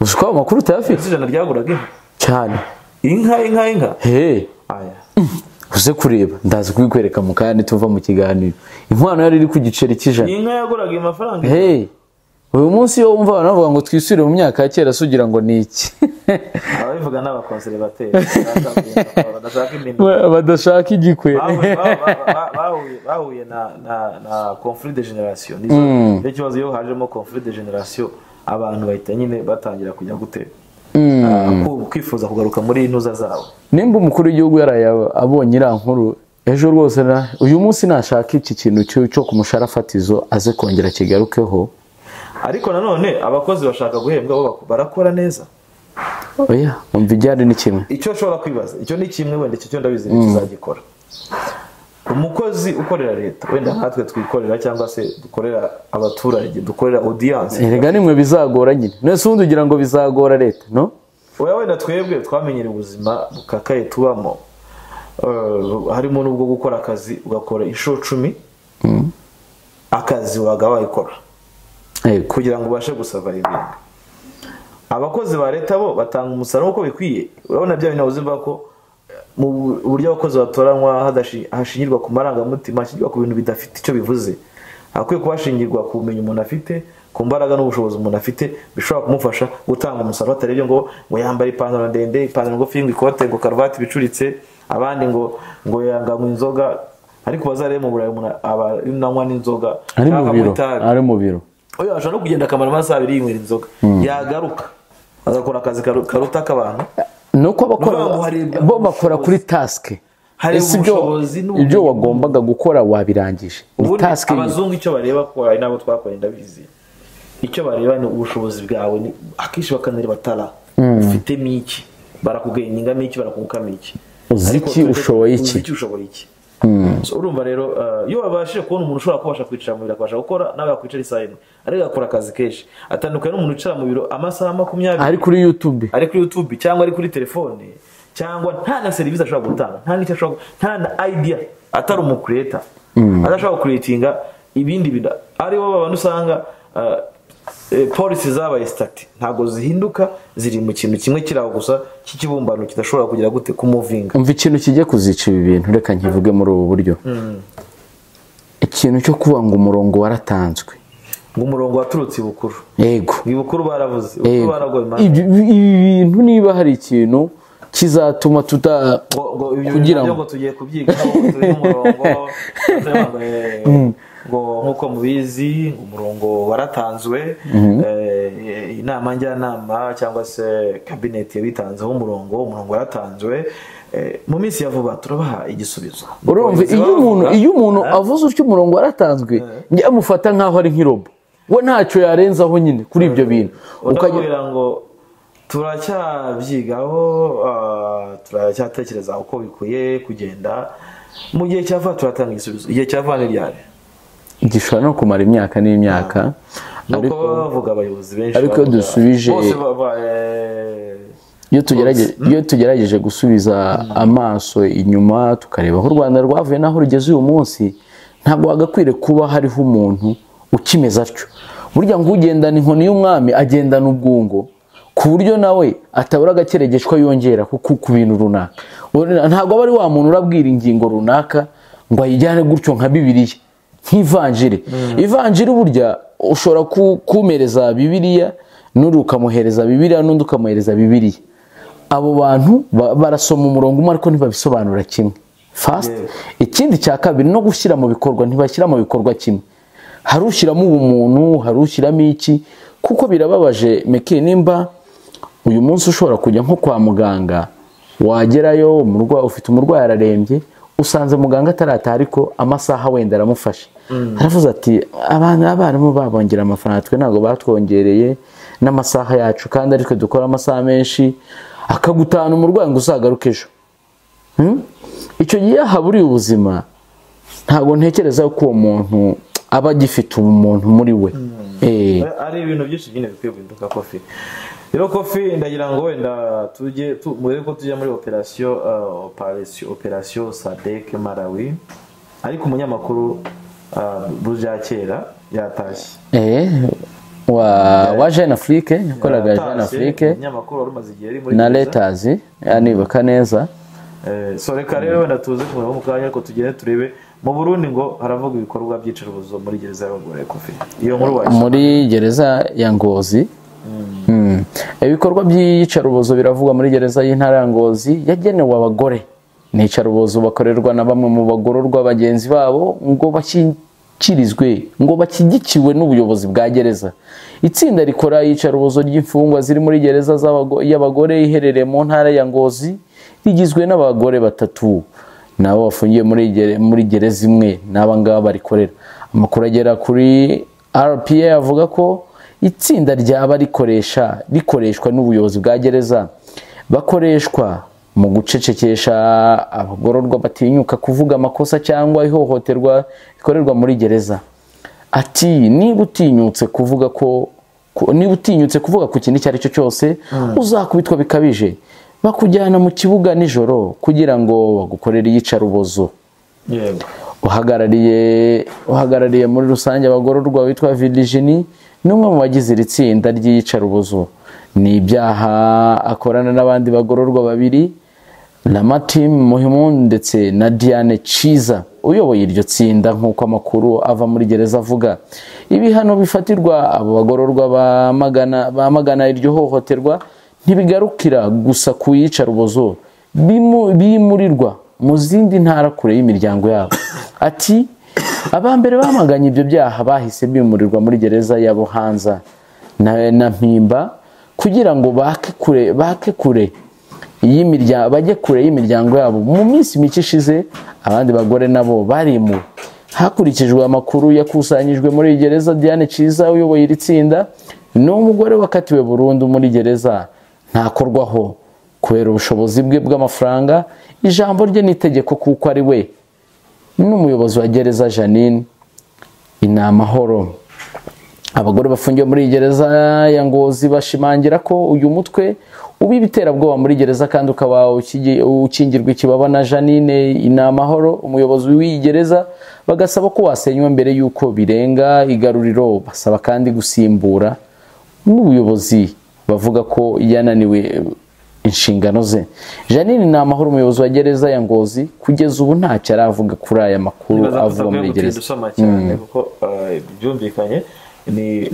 usuka amakuru utayafite igiceri ryaguraga cyane inka aya uze kureba ndazi kwikwereka mu kandi tuva mu kiganiro inkwano yari iri ku igiceri cy'ijana inka yaguraga amafaranga uyu munsi yo umva banavuga ngo twisure mu myaka ya kera sugira ngo niki abavuga n'abakonservateur badashaka igikwere bahuye na conflit de génération nizo ikibazo yo hajemo conflit de génération abantu bahita nyine batangira kujya gutera kwifuza kugaruka muri intuza zawe nimba umukuru w'igihugu yarayaba abonye irankuru ejo rwose uyu munsi nashaka iki kintu cyo kumusharafatizo aze kongera kigarukeho ariko nanone abakozi bashaka guhembwa bo barakora neza oya umva ibyari ni kimwe icyo shobora kwibaza icyo ni kimwe wende cyo ndabizi kizagikora umukozi ukorera leta wenda hatwe twikorera cyangwa se dukorera abaturage dukorera audience erega nimwe bizagora nyine nese undi ugira ngo bizagora leta no oya wenda twebwe twamenyera ubuzima bukakaye tubamo harimo nubwo gukora akazi ugakora inshuro 10 akazi wagabaye ikora kugira ngo ubashe gusurvivinga abakozi ba leta bo batanga umusaruro uko bikwiye urabona bya bintu uzimba ko mu buryo abakozi batoranywa hadashingirwa ku marangamutima ashingirwa ku bintu bidafite icyo bivuze akwiye kubashingirwa kumenya umuntu afite ku mbaraga n'ubushobozi umuntu afite bishobora kumufasha gutanga umusaruro atarebye ngo yambara ipantaro ndende ipantaro ngo fingi kote ngo karuvati bicuritse abandi ngo yanga mu inzoga ariko bazare mu burayi umuntu aba n'anywa n'inzoga ari mu biro oya ashano kugenda kamara amasaha 2 y'inkwira inzoga yagaruka agakora akazi karuta kabantu nuko abakora bo bakora kuri task hari ubushobozi n'ibyo wagombaga gukora wabirangije task abazungu icyo bareba ko ari nabo twakoranye ndabizi icyo bareba ni ubushobozi bwawe akishi bakanere batara ufite miki barakugenyinga miki barakukamira iki uziki ushoboye iki so urumva rero yo abashije kubona umuntu ushobora kubasha kwicara mu biro akabasha gukora nawe yakwicara isayine ariko akora akazi kenshi atandukanye n'umuntu ucara mu biro amasaha 20 ari kuri YouTube cyangwa ari kuri telefone cyangwa nta na service ashobora gutanga nta na idea atari umu creator adashobora creatinga ibindi bida ari bo abantu usanga policy zabaye state ntago zihinduka ziri mu kintu kimwe kiraho gusa kikibumbano kidashobora kugira gute ku movinga umva ikintu kijye kuzica ibi bintu reka nkivuge muri ubu buryo ikintu cyo kubanga umurongo waratanzwe ngo umurongo waturutse ibukuru yego ibukuru baravuze uko baragoye ibintu niba hari ikintu kizatuma tuta kugira ngo tugiye kubyiga turi umurongo nkuko mubizi umurongo waratanzwe inama njyanama cyangwa se cabinet yabitanze umurongo waratanzwe mu minsi yavuba turabaha igisubizo urumva iyo umuntu avuze uko umurongo waratanzwe njya mufata nkaho ari nk'irobo we ntacyo yarenzaho nyine kuri ibyo bintu ukagira ngo turacyabyigaho turacyatekereza uko bikuye kugenda mu gihe cyava turatanga igisubizo igihe cyava n'iyari gishobora no kumara imyaka n'imyaka ariko bavuga abayobozi benshi ariko dusubije iyo tugerageje gusubiza amaso inyuma tukareba aho Rwanda rwavuye naho rugeze uyu munsi ntabwo wagakwire kuba hariho umuntu ukimeza atyo burya ngo ugendana inkoni y'umwami agendana ubwungo ku buryo nawe atabura gakeregeshwa yongera ku bintu runaka ntabwo bari wa muntu urabwira ingingo runaka ngo ayijyane gutyo nka Bibiliya nk'ivanjiri ivanjiri burya ushobora kumereza Bibiliya n'urukamuhereza Bibiliya n'undi ukamuhereza Bibiliya abo bantu barasoma umurongo umwe ariko ntibabisobanura kimwe fast ikindi cya kabiri no gushyira mu bikorwa ntibashyira mu bikorwa kimwe harushyiramo umuntu harushyiramo iki kuko birababaje meke nimba uyu munsi ushobora kujya nko kwa muganga wagerayo umurwayi ufite umurwayi ararembye usanze muganga atarataha ariko amasaha wenda aramufasha aravuze ati abarimu babongera amafaranga twe ntabwo batwongereye n'amasaha yacu kandi ariko dukora amasaha menshi akagutana umurwayi ngo uzagaruke ejo icyo gihe haburiye ubuzima ntabwo ntekereza ko uwo muntu aba agifite umuntu muri we ari ibintu byinshi nyine bikwiye guhinduka kofi rero kofi ndagira ngo wenda tujye mureko tujya muri operation Sadek Malawi ariko umunyamakuru Bujakera yatashye wa Jeune Afrique yakoraga Jeune Afrique umunyamakuru wari umaze igihe ari muri na letazi nibuka neza soreka rero wenda tuze kumuraho mu kanya ko tugere turebe mu Burundi ngo haravuga ibikorwa by'icuruzo muri gereza y'abagore kofi iyo nkuru waje muri gereza ya Ngozi ibikorwa by'icuruzo biravuga muri gereza y'intara ya Ngozi yagenewe abagore n'icuruzo bakorerwa na bamwe mu bagororwa bagenzi babo ngo bashyikirizwe ngo bakigikiwe n'ubuyobozi bwa gereza itsinda rikora icuruzo ry'imfungwa ziri muri gereza y'abagore iherereye mu ntara ya Ngozi rigizwe n'abagore batatu nabo bafungiye muri gereza imwe naba ngaba barikorera amakuru agera kuri RPA avuga ko itsinda ryaba rikoreshwa n'ubuyobozi bwa gereza bakoreshwa mu gucecekesha abagororwa batinyuka kuvuga amakosa cyangwa ihohoterwa rikorerwa muri gereza ati niba utinyutse kuvuga ku kintu icyo ari cyo cyose uzakubitwa bikabije bakujyana mu kibuga nijoro kugira ngo bagukorere iyicarubozo uhagarariye muri rusange abagororwa witwa Virginie n'umwe mu bagize iri tsinda ry'iyicarubozo ni ibyaha akorana n'abandi bagororwa babiri Lamatim Muhimun ndetse na Diane Ciza uyoboye iryo tsinda nk'uko amakuru ava muri gereza avuga ibihano bifatirwa abo bagororwa bamagana iryo hohoterwa ntibigarukira gusa ku iyicarubozo bimurirwa mu zindi ntara kure y'imiryango yabo ati abambere bamaganye ibyo byaha bahise bimurirwa muri gereza ya Buhanza na Mpimba kugira ngo bajye kure y'imiryango yabo mu minsi mike ishize abandi bagore nabo barimuwe hakurikijwe amakuru yakusanyijwe muri gereza Diane Ciza uyoboye iri tsinda n'umugore wakatiwe burundu muri gereza ntakorwaho kubera ubushobozi bwe bw'amafaranga ijambo rye n'itegeko kuko ari we n'umuyobozi wa gereza Janine Inamahoro abagore bafungiye muri gereza ya Ngozi bashimangira ko uyu mutwe uba ibiterabwoba muri gereza kandi ukaba ukingirwa ikibaba na Janine Inamahoro umuyobozi w'iyi gereza bagasaba ko wasenywa mbere y'uko birenga igaruriro basaba kandi gusimbura n'ubuyobozi bavuga ko yananiwe inshingano ze Janine Inamahoro umuyobozi wa gereza ya Ngozi kugeza ubu ntacyo aravuga kuri aya makuru avuga muri gereza kuko byumvikanye ni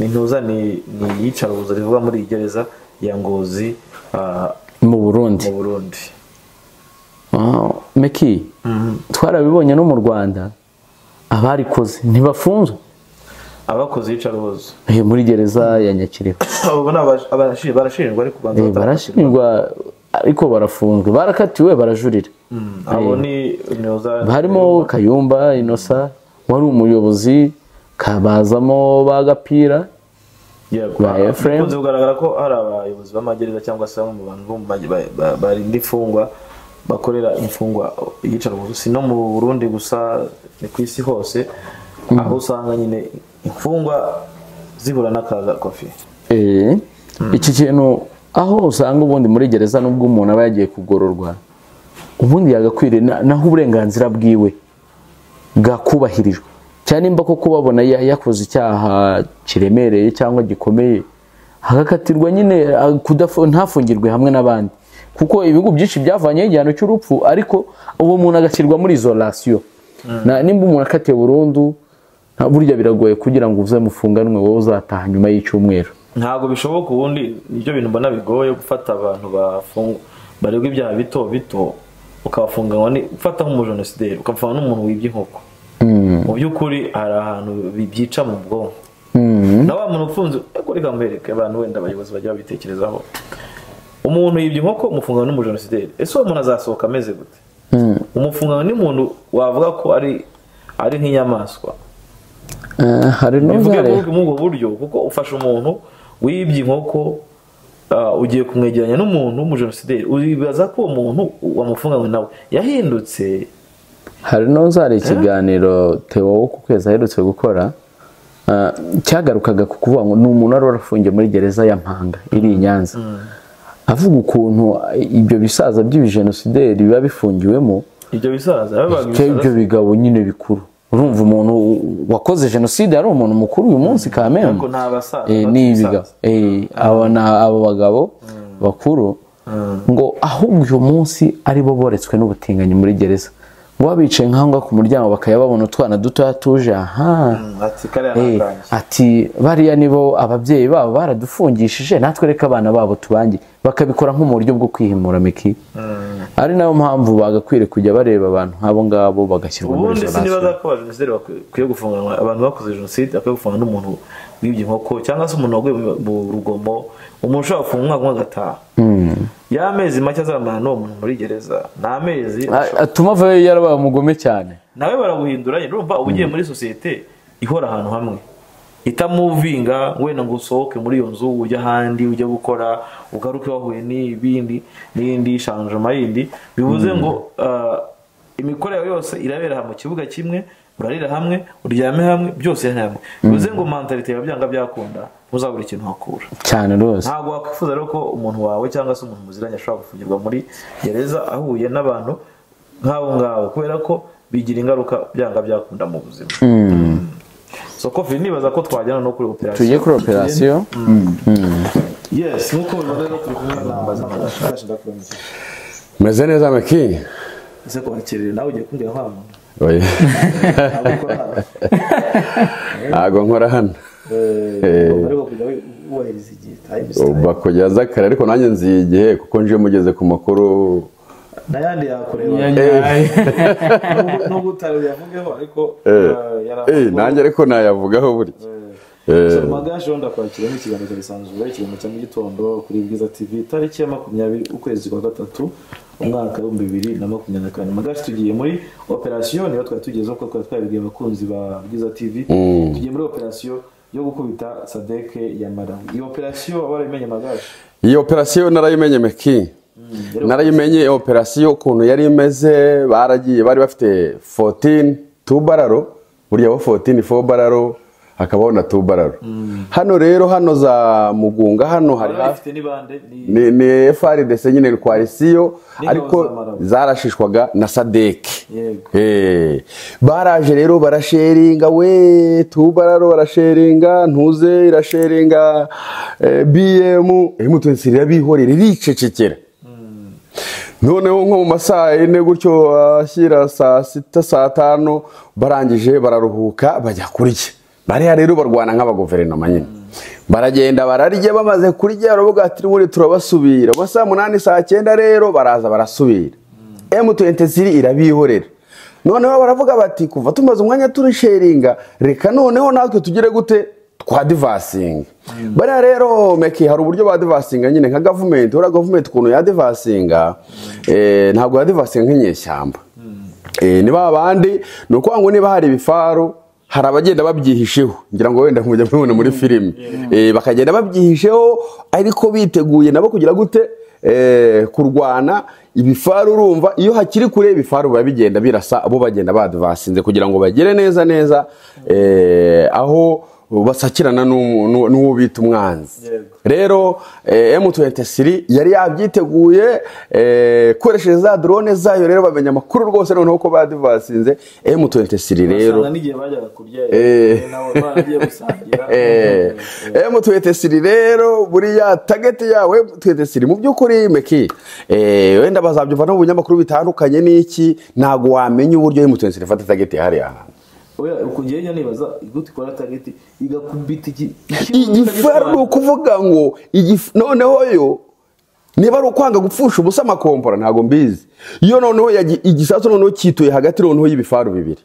iyicarubozo rivuga muri gereza ya Ngozi mu Burundi meki twarabibonye no mu Rwanda abarikoze ntibafunzwe abakoze iyicarubozo muri gereza ya Nyakiriba barashinjwa ariko barafunzwe barakatiwe barajurira harimo Kayumba Inosa wari umuyobozi kabazamo bagapira Kunze kugaragara ko hari abayobozi b'amagereza cyangwa se mu bantu barinda imfungwa bakorera imfungwa igicaro gusa no mu Burundi gusa ni ku isi hose aho usanga nyine imfungwa zibura nakaza kofi. Iki kintu aho usanga ubundi muri gereza nubwo umuntu aba yagiye kugororwa ubundi yagakwire naho uburenganzira bwiwe gakubahirijwe cyane imba ko kubabona yakoze icyaha kiremereye cyangwa gikomeye hagakatirwa nyine ntafungirwe hamwe n'abandi kuko ibigo byinshi byavanye igihano cy'urupfu ariko uwo muntu agashyirwa muri isolation nimba umuntu akatiye burundu burya biragoye kugira ngo uvuze mufunganwe wowe uzataha nyuma y'icyumweru ntago bishoboka ubundi n'ibyo bintu mbona bigoye gufata abantu bafungwa barego ibyaha bito bito ukabafunganywa ni gufata nk'umujenoside ukamfana n'umuntu wibye inkoko mu byukuri ari ahantu bibyica mu bwonko nawe umuntu ufunze ariko reka mbereke abantu wenda abayobozi bajya babitekerezaho umuntu yibye inkoko umufunganywa n'umujenoside ese uwo muntu azasohoka ameze gute umufunganywa ni umuntu wavuga ko ari nk'inyamaswa hari no vuga mu buryo kuko ufasha umuntu wibye inkoko ugiye kumwegeranya n'umuntu w'umujenoside ubibaza ko umuntu wamufunganywe nawe yahindutse hari nozare ikiganiro Theo wo kukweza aherutse gukora cyagarukaga ku kuvuga ngo n'umuntu arafungiye muri gereza ya Mpanga iri Nyanza avuga ukuntu ibyo bisaza by'ibijenoside biba bifungiwemo ibyo bisaza ibyo bigabo nyine bikuru urumva umuntu wakoze jenoside ari umuntu mukuru uyu munsi kamera ngo ni ibiga abana abo bagabo bakuru ngo ahubwo uyu munsi ari bo boretswe n'ubutinganyi muri gereza ngo babice nkangwa ku muryango bakayababona utwana duto yatuje ati bariya nibo ababyeyi babo baradufungishije natwe reka abana babo tubange bakabikora nk'umuryo bwo kwihimura miki ari nayo mpamvu bagakwire kujya bareba abantu habo ngabo bagashyirwa muri zone ubundi nibaza ko abajenoside bakwiye gufunganwa abantu bakoze jenoside akwiye gufungana n'umuntu wibye inkoko cyangwa se umuntu waguye mu rugomo umuntu ushaka gufungwa agataha y'amezi make azamara n'uwo muntu muri gereza n'amezi atuma avayo yarabaye umugome cyane nawe baraguhinduranye urumva ugiye muri sosiyete ihora ahantu hamwe itamuvinga wenda ngo usohoke muri iyo nzu ujya handi ujya gukora ugaruke wahuye n'ibindi n'indi changement yindi bivuze ngo imikore yose irabera mu kibuga kimwe urarira hamwe uryame hamwe byose hamwe bivuze ngo mentality yabyanga byakunda uzabura ikintu hakura cyane rose ntago wakwifuza roko umuntu wawe cyangwa se umuntu muziranye ashobora gufungirwa muri gereza ahuye n'abantu nk'abo ngabo kubera ko bigira ingaruka byanga byakunda mu buzima so Covid nibaza ko twajyana no kuri operation tugiye kuri operation yes nuko bibagana no kubaza meze neza meki ese ko akirira nawe ugiye kundira hano oya ago nkora hano ariko kujya wahiriza igihe ubakujya zakara ariko nanjye nzi igihe kuko nje mugeze ku makuru nayandi yakorewa n'ubwo utari yavugeho ariko yaravuga nanjye ariko nayavugaho buri so magaje ndakwakira n'ikiganiro gisanzwe cy'umuntu cyo mu gitondo kuri Bwiza TV tariki ya 20 ukwezi kwa gatatu umwaka wa 2024 magaje tugiye muri operation yo twatugeze uko twabigeye bakunzi ba Bwiza TV tugiye muri operation yo gukubita Sadek Yamara iyo operation warayimenye magaje iyo operation narayimenye meki narayimenye operation ukuntu yari imeze baragiye bari bafite 14 tubararo burya bo 14 4 bararo akabaho na tubararo hano rero hano za Mugunga hano hari bafite nibande ni FRDC nyine coalition ariko zarashishwaga na Sadek baraje rero barasheringa we tubararo barasheringa ntuze irasheringa BM imutunsirira bihorera ricecekera noneho nko mu masaha ine gutyo ashyira saa 6 saa 5 barangije bararuhuka bajya kurya bariya rero barwana nk'abaguverinoma nyine baragenda bararya bamaze kurya rubuga ati muri turabasubira basa 8 saa 9 rero baraza barasubira M23 irabihorera noneho baravuga bati kuva tumaze umwanya turi sharinga reka noneho natwe tugire gute kwa divasing bara rero meki hari uburyo ba divasinga nyine nka government ora government kuno ya divasinga ntabwo ya divasinga nk'inyeshyamba ni babandi nuko ngo niba hari bifaro harabagenda babyihisheho ngira ngo wenda kumujya mubona muri filime bakagenda babyihisheho ariko biteguye nabo kugira gute kurwana ibifaru urumva iyo hakiri kure ibifaru babigenda birasa abo bagenda badvasinze kugira ngo bagere neza neza aho basakirana n'uwo bita umwanzi rero M23 yari yabyiteguye koresheje za drone zayo rero bamenya makuru rwose noneho ko badvasinze M23 rero M23 rero buri ya target yawe M23 mu by'ukuri meki wenda bazabyuva no bunyamakuru bitandukanye n'iki nago wamenye uburyo M23 fata target hari aha oya ukugenya nibaza igute kwa target igakubita iki igifaru kuvuga ngo noneho yo niba ari kwanga gupfusha ubusa makompora ntago mbizi iyo noneho igisaso noneho kituye hagati noneho y'ibifaru bibiri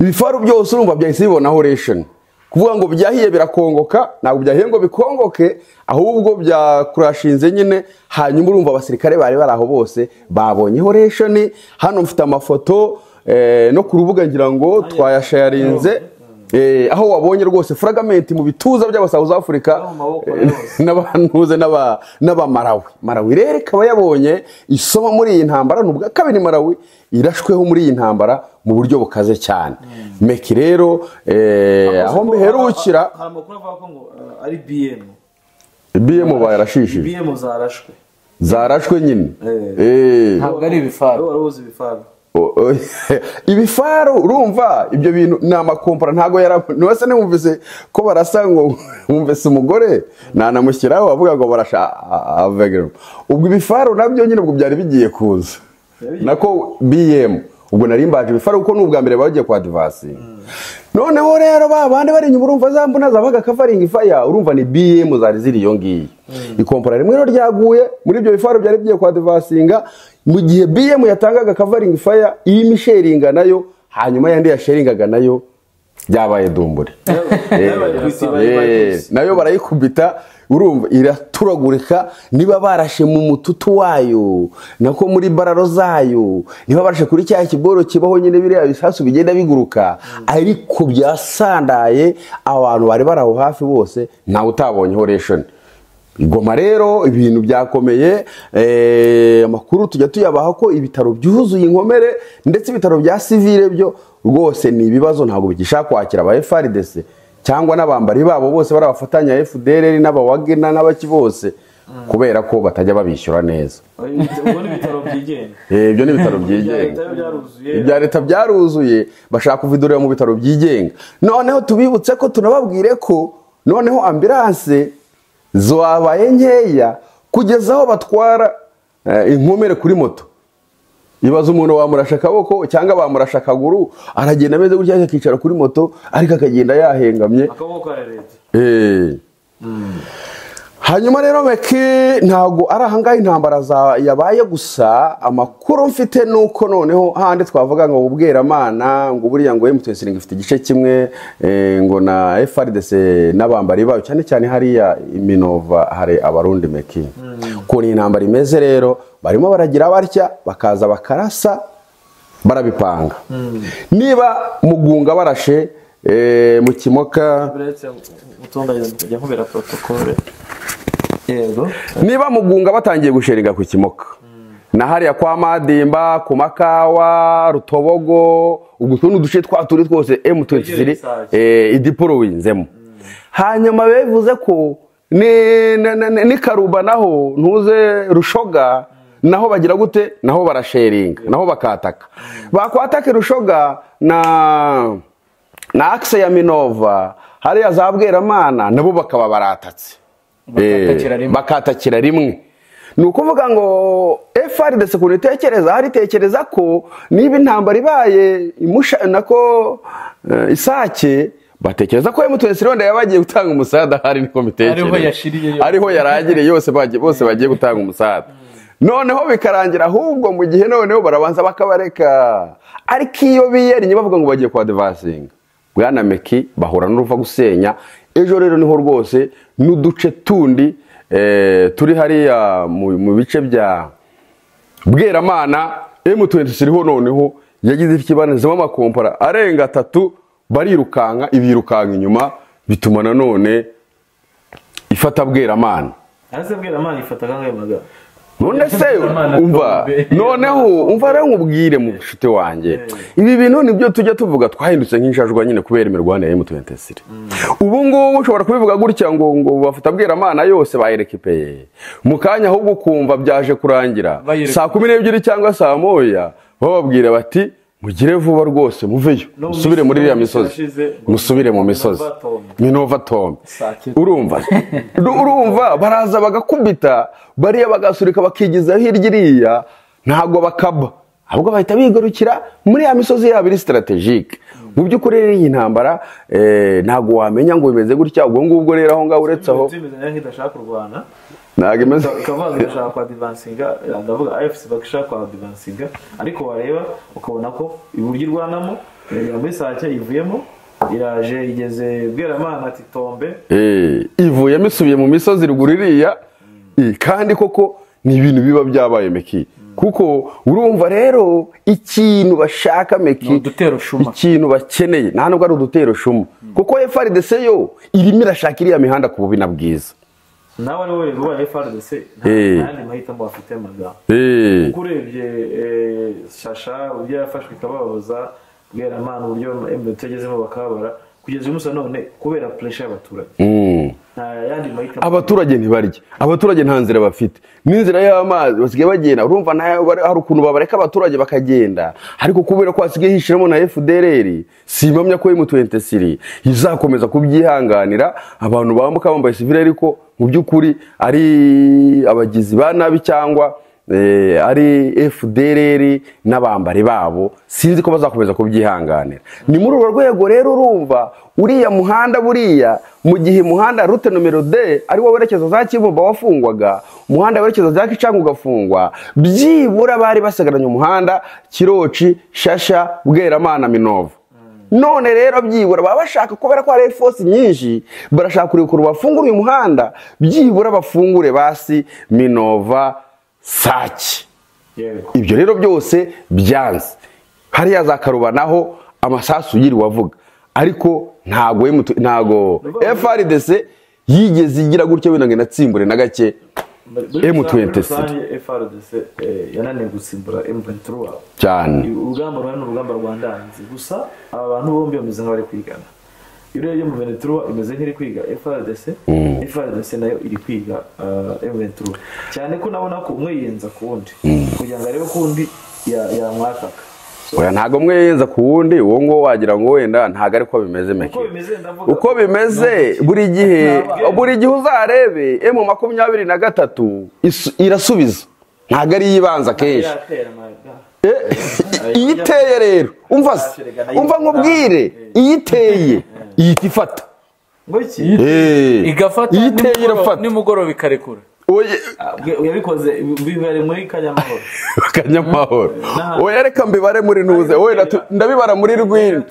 ibifaru byose urumva byahise bibonaho ration kuvuga ngo byahiye birakongoka ntabwo byahiye ngo bikongoke ahubwo byakurashinze nyine hanyuma urumva abasirikare bari baraho bose babonyeho ration hano mfite amafoto no ku rubuga ngira ngo twayasharinze aho wabonye rwose fragment mu bituza by'abasaza South Africa n'abantuze n'aba Malawi rero kaba yabonye isoma muri iyi ntambara n'ubwa kabiri Malawi irashweho muri iyi ntambara mu buryo bukaze cyane meki rero aho mbiherukira haramakuru avuga ngo ari BM barashishije BM zarashwe nyine ntabwo ari ibifaru ibifaru urumva ibyo bintu namakompara ntago yarabose nimumvise ko barasa ngo umvise umugore nanamushyiraho avuga ngo barasha avegero ubwo ibifaru nabyo nyine ubwo byari bigiye kuza nako BM ubwo narimbaje ibifaru uko n'ubwa mbere bagiye kwa advance noneho rero babandi bari nyuma urumva zambona zabaga covering fire urumva ni BM zari ziri yo ngiye ikompara rimwe ryo ryaguye muri ibyo bifaru byari bigiye kwa advancing mu gihe BM yatangaga covering fire iyi misharinga nayo hanyuma yandi yasharingaga nayo byabaye dumbure nayo barayikubita urumva iraturagurika niba barashe mu mututu wayo nako muri bararo zayo niba barashe kuri cyaha kiboro kibaho nyine biriya bisasu bigenda biguruka ariko byasandaye abantu bari baraho hafi bose nta utabonye horation Igoma rero ibintu byakomeye amakuru tujya tuyabaha ko ibitaro byuzuye inkomere ndetse ibitaro bya civile byo rwose ni ibibazo ntabwo bigishaka kwakira aba FARDC cyangwa nabambari babo bose barabafatanya FDLR n'abawagena n'abaki bose kubera ko batajya babishyura neza ibyo ni bitaro byigenga ibya leta byaruzuye bashaka kuvidurira mu bitaro byigenga noneho tubibutse ko tunababwire ko noneho ambulance zabaye nkeya kugeza aho batwara inkomere kuri moto ibaza umuntu wamurasha akaboko cyangwa bamurasha akaguru aragenda ameze gutya akicara kuri moto ariko akagenda yahengamye akaboko ka leta hanyuma rero beke ntago ari ahangaye intambara yabaye gusa amakuru mfite nuko noneho hande twavuga ngo ubweramana ngo buriya ngo M23 ifite igice kimwe ngo na FARDC n'abambari bayo cyane cyane hari ya Minova hari abarundi meki ko ni intambara imeze rero barimo baragira barya bakaza bakarasa barabipanga niba mugunga barashe mu kimoka niba mugunga batangiye gusheringa ku kimoka na hariya kwa Madimba ku Makawa Rutobogo ugutuntu duce twaturi twose M23 idiporo winzemo hanyuma bevuze ko ni Karuba naho ntuze Rushoga naho bagira gute naho barasheringa naho bakataka bakwatake Rushoga na akse ya Minova hariya zabweramana nabo bakaba baratatse bakatakira rimwe nukuvuga ngo FARDC kunitekereza hari tekereza ko niba intambara ibaye imusha nako isake batekereza ko M23 wenda yabagiye gutanga umusada hari ni komite ariho yaragire yose bagiye bose bagiye gutanga umusada noneho bikarangira ahubwo mu gihe noneho barabanza bakabareka ariko iyo biyerinye bavuga ngo bagiye kwa advancing bwana meki bahura n'uruva gusenya ejo rero niho rwose n'uduce tundi turi hariya mu bice bya bweramana M23 ho noneho yagize ikibanezamo amakompara arenga 3 barirukanga ibirukanga inyuma bituma nanone ifata bweramana arase bweramana ifata kangayimaga none se umva noneho umva rero ngubwire mu bushite wanje ibi bintu nibyo tujya tuvuga twahindutse nk'injajwa nyine kuberemerwa na M23 ubu ngubu ushobora kubivuga gutya ngo bafata bweramana yose bayerekepeye mukanya aho gukumva byaje kurangira saa 12 cyangwa saa 1 bababwire bati mugire vuba rwose muveyo musubire muri ya misozi musubire mu misozi minova tombe urumva baraza bagakubita bariya bagasurika bakigiza hirya ntago bakaba ahubwo bahita bigarukira muri ya misozi yabiri strategique mu byukuri rero iyi ntambara ntago wamenya ngo bimeze gutya ubwo ngubwo rero aho ngaho uretsaho nagemeza kavaga shaka kwa advancinga ndavuga AFC bakishaka kwa advancinga ariko wareba ukabona ko iburyo rwanamo yamesacya ivuyemo iraje igeze bweramana ati tombe ivuye misubiye mu misozi riguririya kandi koko ni ibintu biba byabaye meki kuko urumva rero ikintu bashaka meki ikintu bakeneye nta nubwo ari udutero shuma kuko FARDC yo irimo irashaka iriya mihanda ku bubina bwiza nawe ni wowe ruba FARDC nta mahitamo afite amaga ukurebye shasha ubya yafashwe kababuza bweramana uburyo M23 bakabara kugeza umusa none kubera pressure y'abaturage yandi mahitamo abaturage ntibarye abaturage nta nzira bafite n'inzira y'amazi basigaye bagenda urumva nayo hari ukuntu babareka abaturage bakagenda ariko kubera ko asigaye hishiramo na FDLR simamya ko M23 izakomeza kubyihanganira abantu bambuka bambaye civil ariko mu byukuri ari abagizi banabi cyangwa ari FDLR nabambari babo sinzi ko bazakomeza kubyihanganira ni muri urwo rwego rero urumva uriya muhanda buriya mu gihe muhanda route numero D ari wo werekeza za Kibumba wafungwaga muhanda werekeza za Kicangu ugafungwa byibura bari basagaranye umuhanda Kiroci Shasha Bweramana Minova none rero byibura babashaka kubera ko ari force nyinshi barashaka kuri ko bafungura uyu muhanda byibura bafungure basi Minova Saki ibyo rero byose byanze hari yazakarubana naho amasasu yiri wavuga ariko ntago FARDC yigeze igira gutya binange natsimbure na gake M23 FARDC yananiye gutsimbura M23 cyane urugamba rw'ano rugamba rwandanze gusa abantu bombi bameze nk'abari kwigana ireyo M23 imeze nk'iri kwiga FARDC nayo iri kwiga M23 cyane ko nabona ko umwe yenza kundi kugira ngo arebe kundi ya mwakaka oya ntago umwe yenza kundi uwo ngo wagira ngo wenda ntago ari ko bimeze meke uko bimeze buri gihe uzarebe M23 irasubiza ntago ari yibanza kenshi iyiteye rero umva nkubwire iyiteye iyitifata ngoki igafata nimugoro bikarekura oye yabikoze bibare muri Kanyamahoro oya reka mbibare muri Ntuze oye ndabibara muri Rwindi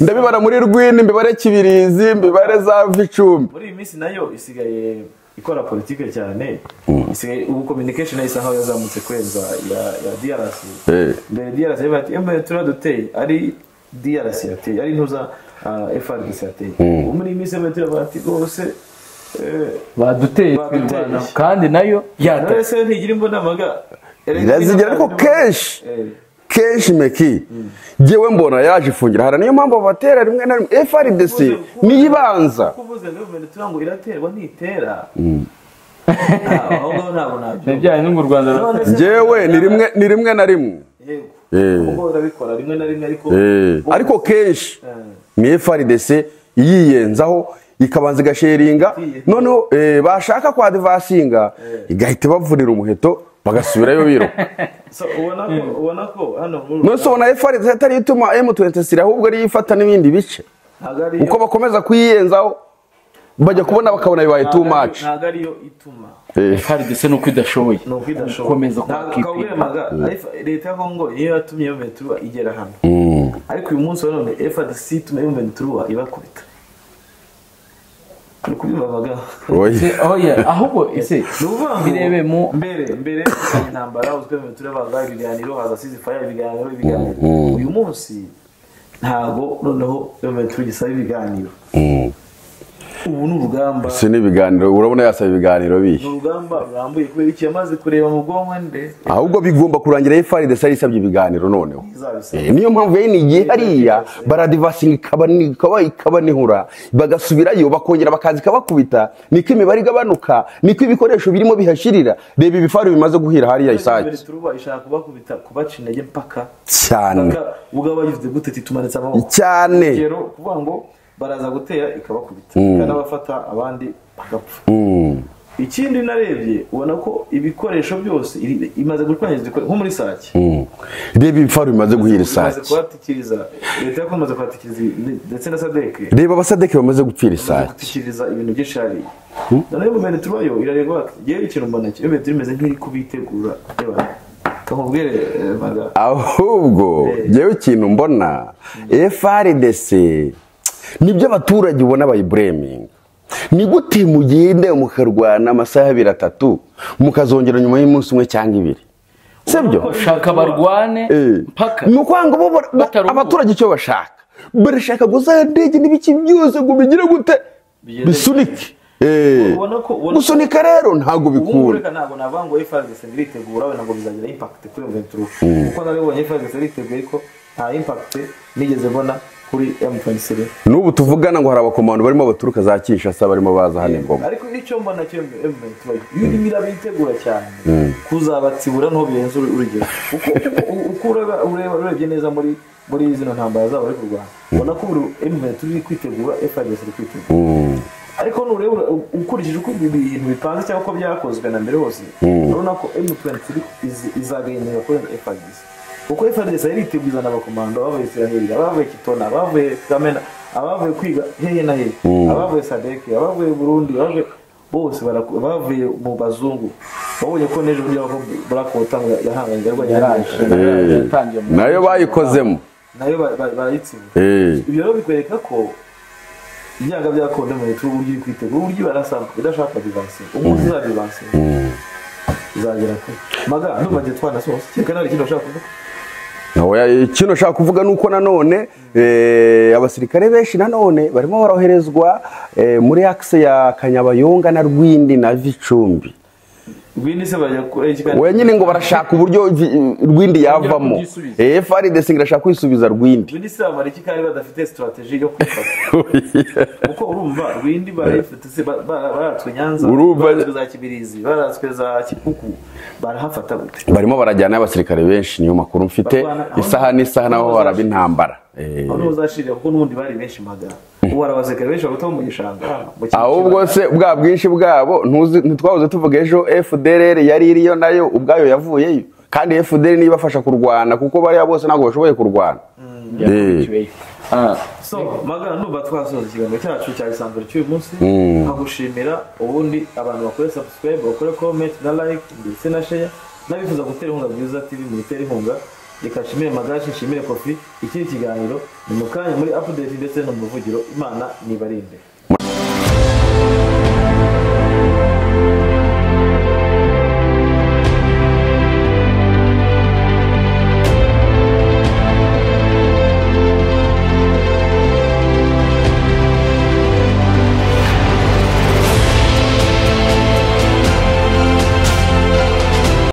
ndabibara muri Rwindi mbibare Kibirizi mbibare za Vicumi muri iyi minsi nayo isigaye ikora politike cyane isigaye ubu communication isa nkaho yazamutse kwenza ya DRC mbere DRC bati M23 duteye ari DRC yateye ari Ntuza FARDC yateye muri iyi minsi M23 bati rwose baduteye twirwana kandi nayo yatarese ntigira imbonamaga irazigira ko kenshi meki jewe mbona yaje fungira hara niyo mpamvu batera rimwe na rimwe FARDC ni yibanza kuvuze ngo M23 iraterwa ntitera aho nabonabyo byaje n'u Rwanda jewe ni rimwe na rimwe ubwo urabikora rimwe na rimwe ariko kenshi ni FARDC yiyenzaho ikabanza gasheringa noneho bashaka kwa advasinga igahita bavurira umuheto bagasubirayo biro so ubona ko hano nso na FARDC atari ituma M23 ahubwo ari yifata n'ibindi bice uko bakomeza kuyiyenzaho bajya kubona bakabona bibaye too much ntago ariyo ituma FARDC no kwidashoboye komeza kwakipira leta ya Kongo iyo yatumye M23 igera hano ariko uyu munsi none FARDC itumye M23 ibakubita Oh yeah, I hope it's it. Ahubwo bigomba kurangira y'ifari desari isabye ibiganiro noneho niyo mpamvu yenigiye hariya baradivasinga ikaba nihura bagasubirayo bakongera bakazi kabakubita niko imibare igabanuka niko ibikoresho birimo bihashirira reba ibifari bimaze guhira hariya isake cyane baraza gutera ikabakubita kandi abafata abandi bagapfa ikindi narebye ubona ko ibikoresho byose imaze gukwanyizwa nko muri sake reba ibifaro bimaze guhira sake imaze kwatikiriza leta yakomaze kwatikiriza ndetse na sadeke reba abasadeke bamaze gupfira sake tikiriza ibintu by'ishari none mu muntu tubayo irarego ati yewe ikintu mbona cyo bimeze nk'iri kubitegura reba ahubwo yewe ikintu mbona FRDC nibyo abaturage ubona bayibreming ni gute mugende mukarwana amasaha 2 mukazongera nyuma y'umunsi umwe cyangwa 2 sebyo shaka barwane mpaka nukwanga bo abaturage cyo bashaka barashaka guzadege nibiki byose ngo bigire gute bisunike gusunika rero ntago bikura ntago nabango ifaze ngiritegura we ntago bizagira impact kuri 23 kuko nabibonye ifaze seriteguye ko nta impact nigeze bona kuri M27 nubu tuvugana ngo harabakomando barimo abaturuka za Kinshasa barimo baza hane ngoma ariko nicyo mbona cyo M27 yimira bitegura cyane kuzabatsibura no bihenzura urugero uko urebye neza muri izino ntambara zabo ari kurwana ubona ko M27 iri kwitegura FDC iri kwitegura ariko nureba ukurikije uko ibintu bipanze cyangwa ko byakozwe na mbere hose urabona ko M27 izaganyira kuri FDC uko FDC yariteguzana abakomando babayisira hirya babaye kitona babaye kamena ababaye kwiga hehe na hehe ababaye sadeke ababaye Burundi babaye bose babaye mu bazungu babonye ko neje burya ko brakotanga yahanganye rwa yarashe nayo bayikozemo nayo barayitsinda ibyo rero bikwereka ko ibyaga byakonde mu turu buryo kwitegura buryo barasanzwe bidashaka bivanse umuzi za bivanse zagera ko maga ntubaje twana sose cyekana ari kintu ushaka nawe ikintu ushaka kuvuga nuko nanone abasirikare benshi nanone barimo baroherezwa muri axe ya Kanyabayonga na Rwindi na Vicumbi Rwindi se bajya wenyine ngo barashaka uburyo Rwindi yavamo FRDC irashaka kwisubiza Rwindi Rwindi se amara iki kandi badafite strategy yo kwifata uko urumva Rwindi barafite se baratswe Nyanza za Kibirizi baratswe za Kipuku barahafata gute barimo barajyana abasirikare benshi niyo makuru mfite isaha naho baraba intambara uzashirira kuko nundi bari benshi magara ahubwo se bwa bwinshi bwabo ntitwabuze tuvuga ejo FDLR yari iriyo nayo ubwayo yavuyeyo kandi FDLR niba bafasha kurwana kuko bari bose ntabwo bashoboye kurwana so magana nuba twasoza ikiganiro cyacu cya isanzwe cy'uyu munsi nkagushimira ubundi abantu bakoresha subscribe bakore comment na like ndetse na share nabifuza gutera inkunga byiza TV mu gutera inkunga Dikashimire magashi shimire kofi ikindi kiganiro ni mukanya muri update ndetse no muvugiro imana nibarinde